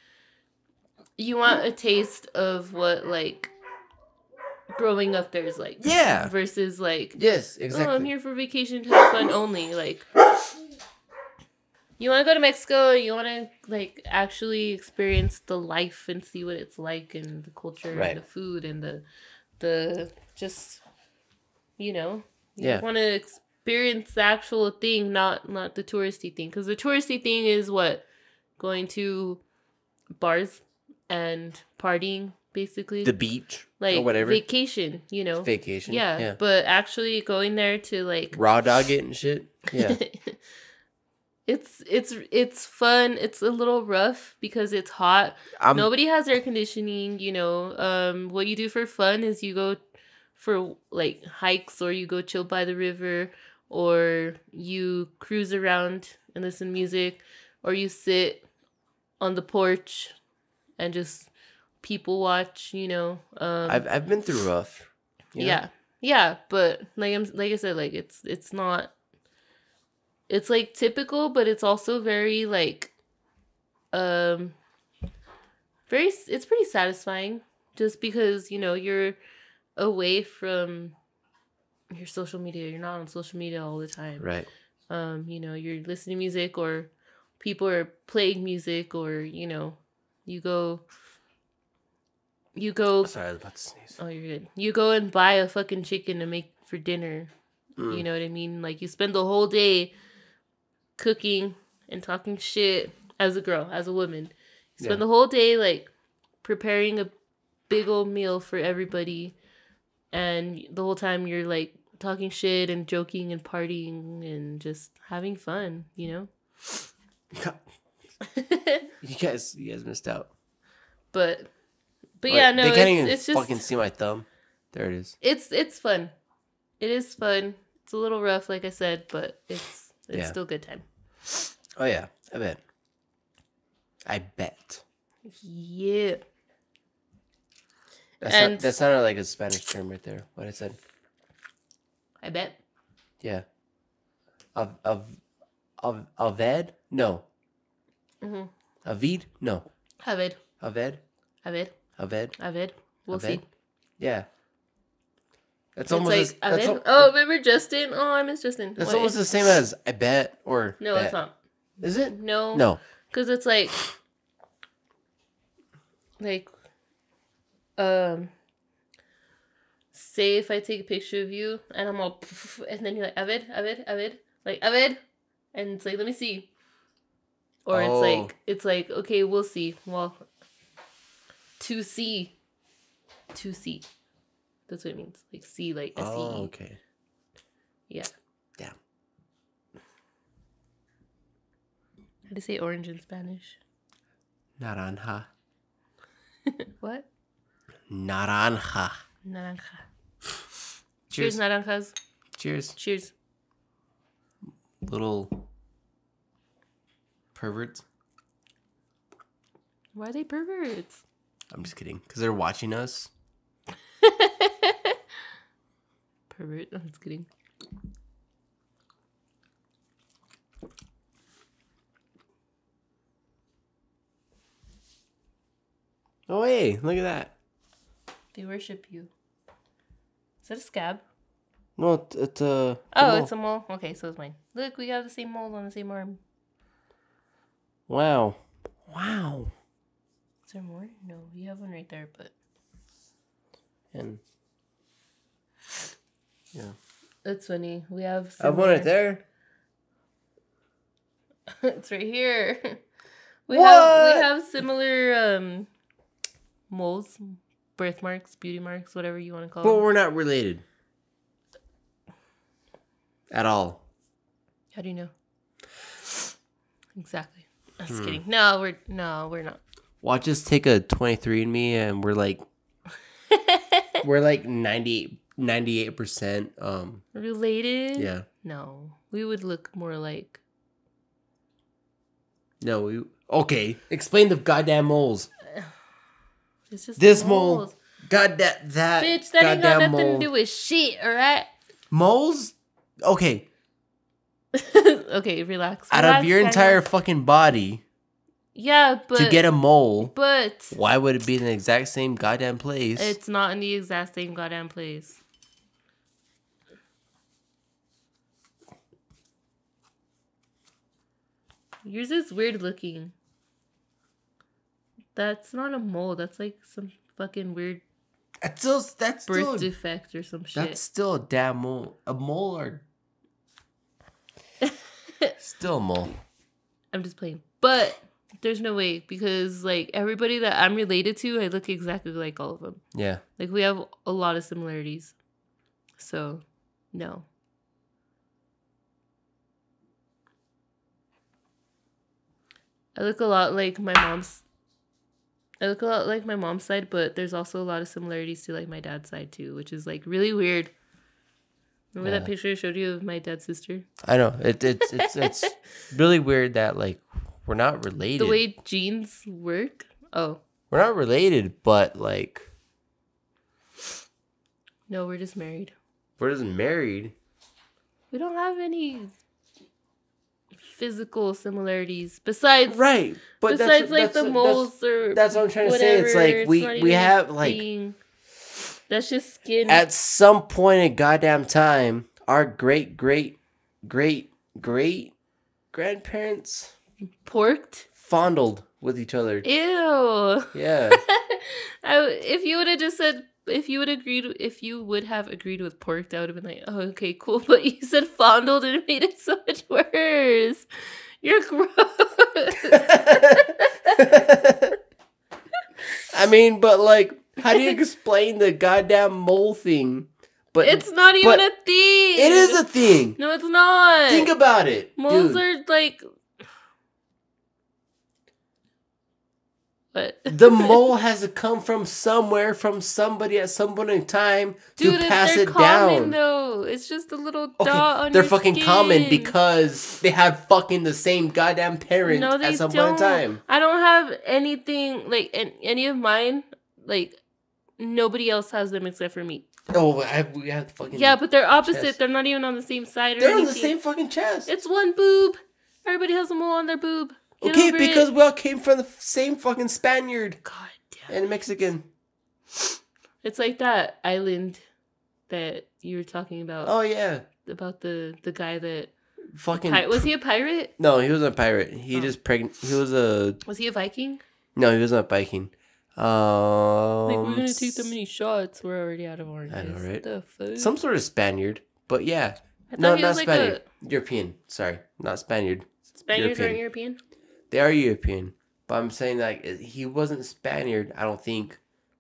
you want a taste of what like growing up there's like, yeah, versus like, yes, exactly. Oh, I'm here for vacation to have fun only. Like, you want to go to Mexico, you want to like actually experience the life and see what it's like, and the culture, right, and the food, and the just, you know, you want to experience the actual thing, not the touristy thing, because the touristy thing is what, going to bars and partying. Basically, the beach, like, or whatever, vacation, you know, yeah. But actually, going there to like raw dog it and shit, yeah. It's fun. It's a little rough because it's hot. Nobody has air conditioning, you know. What you do for fun is you go for like hikes, or you go chill by the river, or you cruise around and listen to music, or you sit on the porch and just people watch, you know. I've been through rough. Yeah, but like I said, like it's not. It's like typical, but it's also very like, very. It's pretty satisfying, just because you know you're away from your social media. You're not on social media all the time, right? You know, you're listening to music, or people are playing music, or you know, you go. Sorry, I was about to sneeze. Oh, you're good. You go and buy a fucking chicken to make for dinner. Mm. You know what I mean? Like, you spend the whole day cooking and talking shit as a girl, as a woman. You spend the whole day, like, preparing a big old meal for everybody. And the whole time you're, like, talking shit and joking and partying and just having fun, you know? You guys missed out. But yeah, no, they can't it's just fucking see my thumb. There it is. It's fun. It is fun. It's a little rough, like I said, but it's still a good time. Oh yeah, I bet. Yeah. That sounded like a Spanish term right there. What I said. I bet. Yeah. Aved? No. Mhm. Avid? No. Aved. Aved. We'll see. Yeah. That's almost like Aved. Oh, remember Justin? Oh, I miss Justin. That's almost the same as I bet or no, bet. It's not. Is it? No. Because it's like say if I take a picture of you and I'm all poof, and then you're like, Ovid, and it's like, let me see. Or it's like, okay, we'll see. Well, to see. That's what it means. Like see, like S-E-E. Oh, okay. Yeah. Damn. How do you say orange in Spanish? Naranja. What? Naranja. Cheers, naranjas. Cheers. Little perverts. Why are they perverts? I'm just kidding. Because they're watching us. Pervert. I'm just kidding. Oh, hey. Look at that. They worship you. Is that a scab? No, it's a mole. Okay, so it's mine. Look, we got the same mole on the same arm. Wow. Is there more? No, you have one right there, but... And... Yeah. That's funny. We have... I have one right there. It's right here. We have similar moles, birthmarks, beauty marks, whatever you want to call them. But we're not related. At all. How do you know? Exactly. I'm just kidding. No, we're not. Watch us take a 23andMe and we're like... we're like 98% related? Yeah. No. We would look more like... No, we... Okay. Explain the goddamn moles. It's just this mole. God, that. Bitch, that ain't got nothing to do with shit, all right? Moles? Okay. Okay, relax. Out of your entire fucking body. Yeah, but... To get a mole. But... Why would it be in the exact same goddamn place? It's not in the exact same goddamn place. Yours is weird looking. That's not a mole. That's like some fucking weird... That's birth defect or some shit. That's still a damn mole. A mole or... Still a mole. I'm just playing. But... There's no way because, like, everybody that I'm related to, I look exactly like all of them. Yeah. Like, we have a lot of similarities. So, no. I look a lot like my mom's side, but there's also a lot of similarities to, like, my dad's side, too, which is, like, really weird. Remember that picture I showed you of my dad's sister? I know. It's really weird that, like... We're not related. The way genes work? Oh. We're not related, but like... No, we're just married. We're just married? We don't have any physical similarities besides... Right. But besides like the moles or that's what I'm trying to say. It's like we have like... That's just skin. At some point in goddamn time, our great grandparents... Porked, fondled with each other. Ew. Yeah. If you would have agreed with porked, I would have been like, oh, okay, cool. But you said fondled and it made it so much worse. You're gross. I mean, but like, how do you explain the goddamn mole thing? But it's not even a thing. It is a thing. No, it's not. Think about it. Moles are like. But the mole has to come from somewhere, from somebody at some point in time to pass it down. Though. It's just a little dot on your skin. They're fucking common because they have fucking the same goddamn parent at some point in time. I don't have anything like any of mine. Like nobody else has them except for me. Oh, we have fucking yeah, but they're opposite. Chest. They're not even on the same side. They're on the same fucking chest. It's one boob. Everybody has a mole on their boob. Okay, because we all came from the same fucking Spaniard. God damn. And Mexican. It's like that island that you were talking about. Oh, yeah. About the guy that... Fucking... Was he a pirate? No, he wasn't a pirate. He was a... Was he a Viking? No, he wasn't a Viking. Like, we're gonna take that many shots. We're already out of oranges. I know, right? The fuck? Some sort of Spaniard, but yeah. No, not like Spaniard. European. Sorry, not Spaniard. Spaniards aren't European? They are European, but I'm saying like he wasn't Spaniard, I don't think,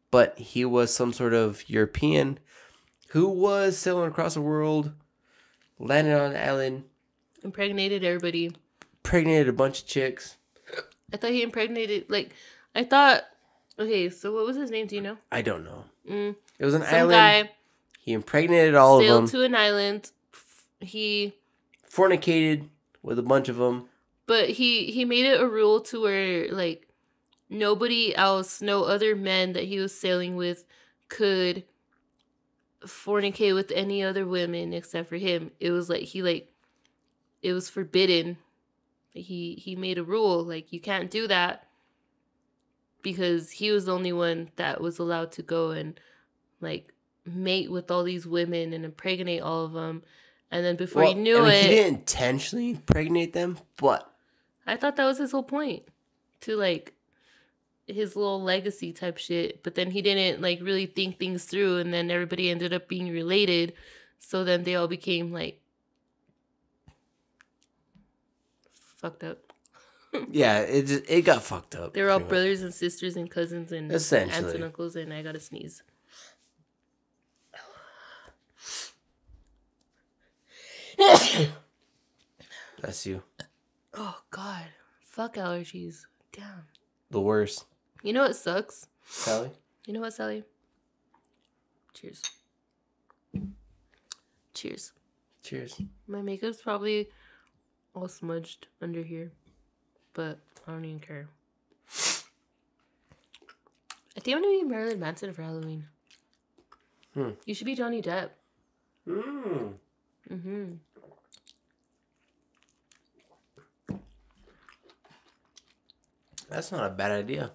but he was some sort of European who was sailing across the world, landed on an island, impregnated everybody, impregnated a bunch of chicks. I thought he impregnated Okay, so what was his name? Do you know? I don't know. It was an island. Guy he impregnated all of them. Sailed to an island. He fornicated with a bunch of them. But he made it a rule to where, like, nobody else, no other men that he was sailing with could fornicate with any other women except for him. It was like it was forbidden. He made a rule. Like, you can't do that. Because he was the only one that was allowed to go and, like, mate with all these women and impregnate all of them. And then before he knew it... He didn't intentionally impregnate them, but... I thought that was his whole point. To, like, his little legacy type shit. But then he didn't, like, really think things through. And then everybody ended up being related. So then they all became, like... fucked up. Yeah, it got fucked up. They're all brothers and sisters and cousins and aunts and uncles, and I gotta sneeze. Bless you. Oh, God. Fuck allergies. Damn. The worst. You know what sucks? Sally? You know what, Sally? Cheers. Cheers. Cheers. My makeup's probably all smudged under here. But I don't even care. I think I'm going to be Marilyn Manson for Halloween. You should be Johnny Depp. That's not a bad idea.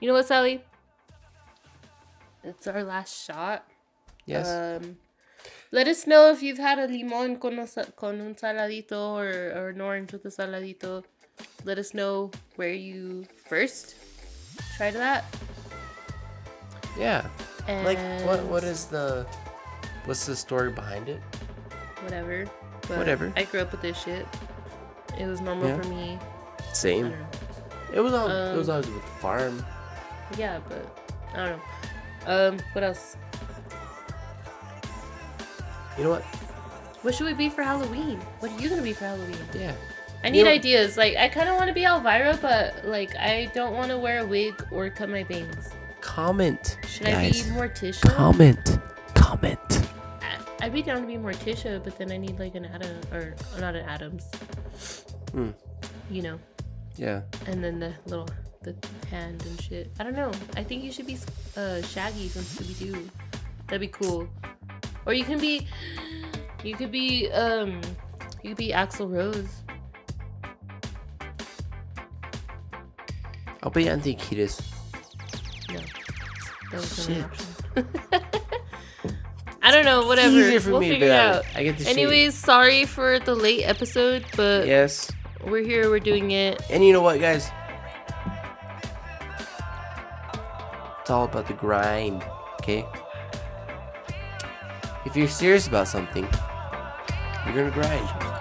You know what, Sally? It's our last shot. Yes. Let us know if you've had a limón con un saladito or an orange with a saladito. Let us know where you first tried that. Yeah. And like, what's the story behind it? Whatever. But whatever. I grew up with this shit. It was normal for me. Same. I don't know. It was always with the farm. Yeah, but I don't know. What else? You know what? What should we be for Halloween? What are you going to be for Halloween? Yeah. I need ideas. Like, I kind of want to be Elvira, but, like, I don't want to wear a wig or cut my bangs. Comment, should guys. I be Morticia? Comment. I'd be down to be Morticia, but then I need, like, an Adam, or not an Adams. You know? Yeah. And then the hand and shit. I don't know. I think you should be Shaggy from Scooby-Doo. That'd be cool. Or you could be Axl Rose. I'll be Anthony Kiedis. No. That was an option. I don't know, whatever. Easier for me to figure it out. I get to see. Anyways, sorry for the late episode, but yes. We're here, we're doing it. And you know what, guys? It's all about the grind, okay? If you're serious about something, you're gonna grind.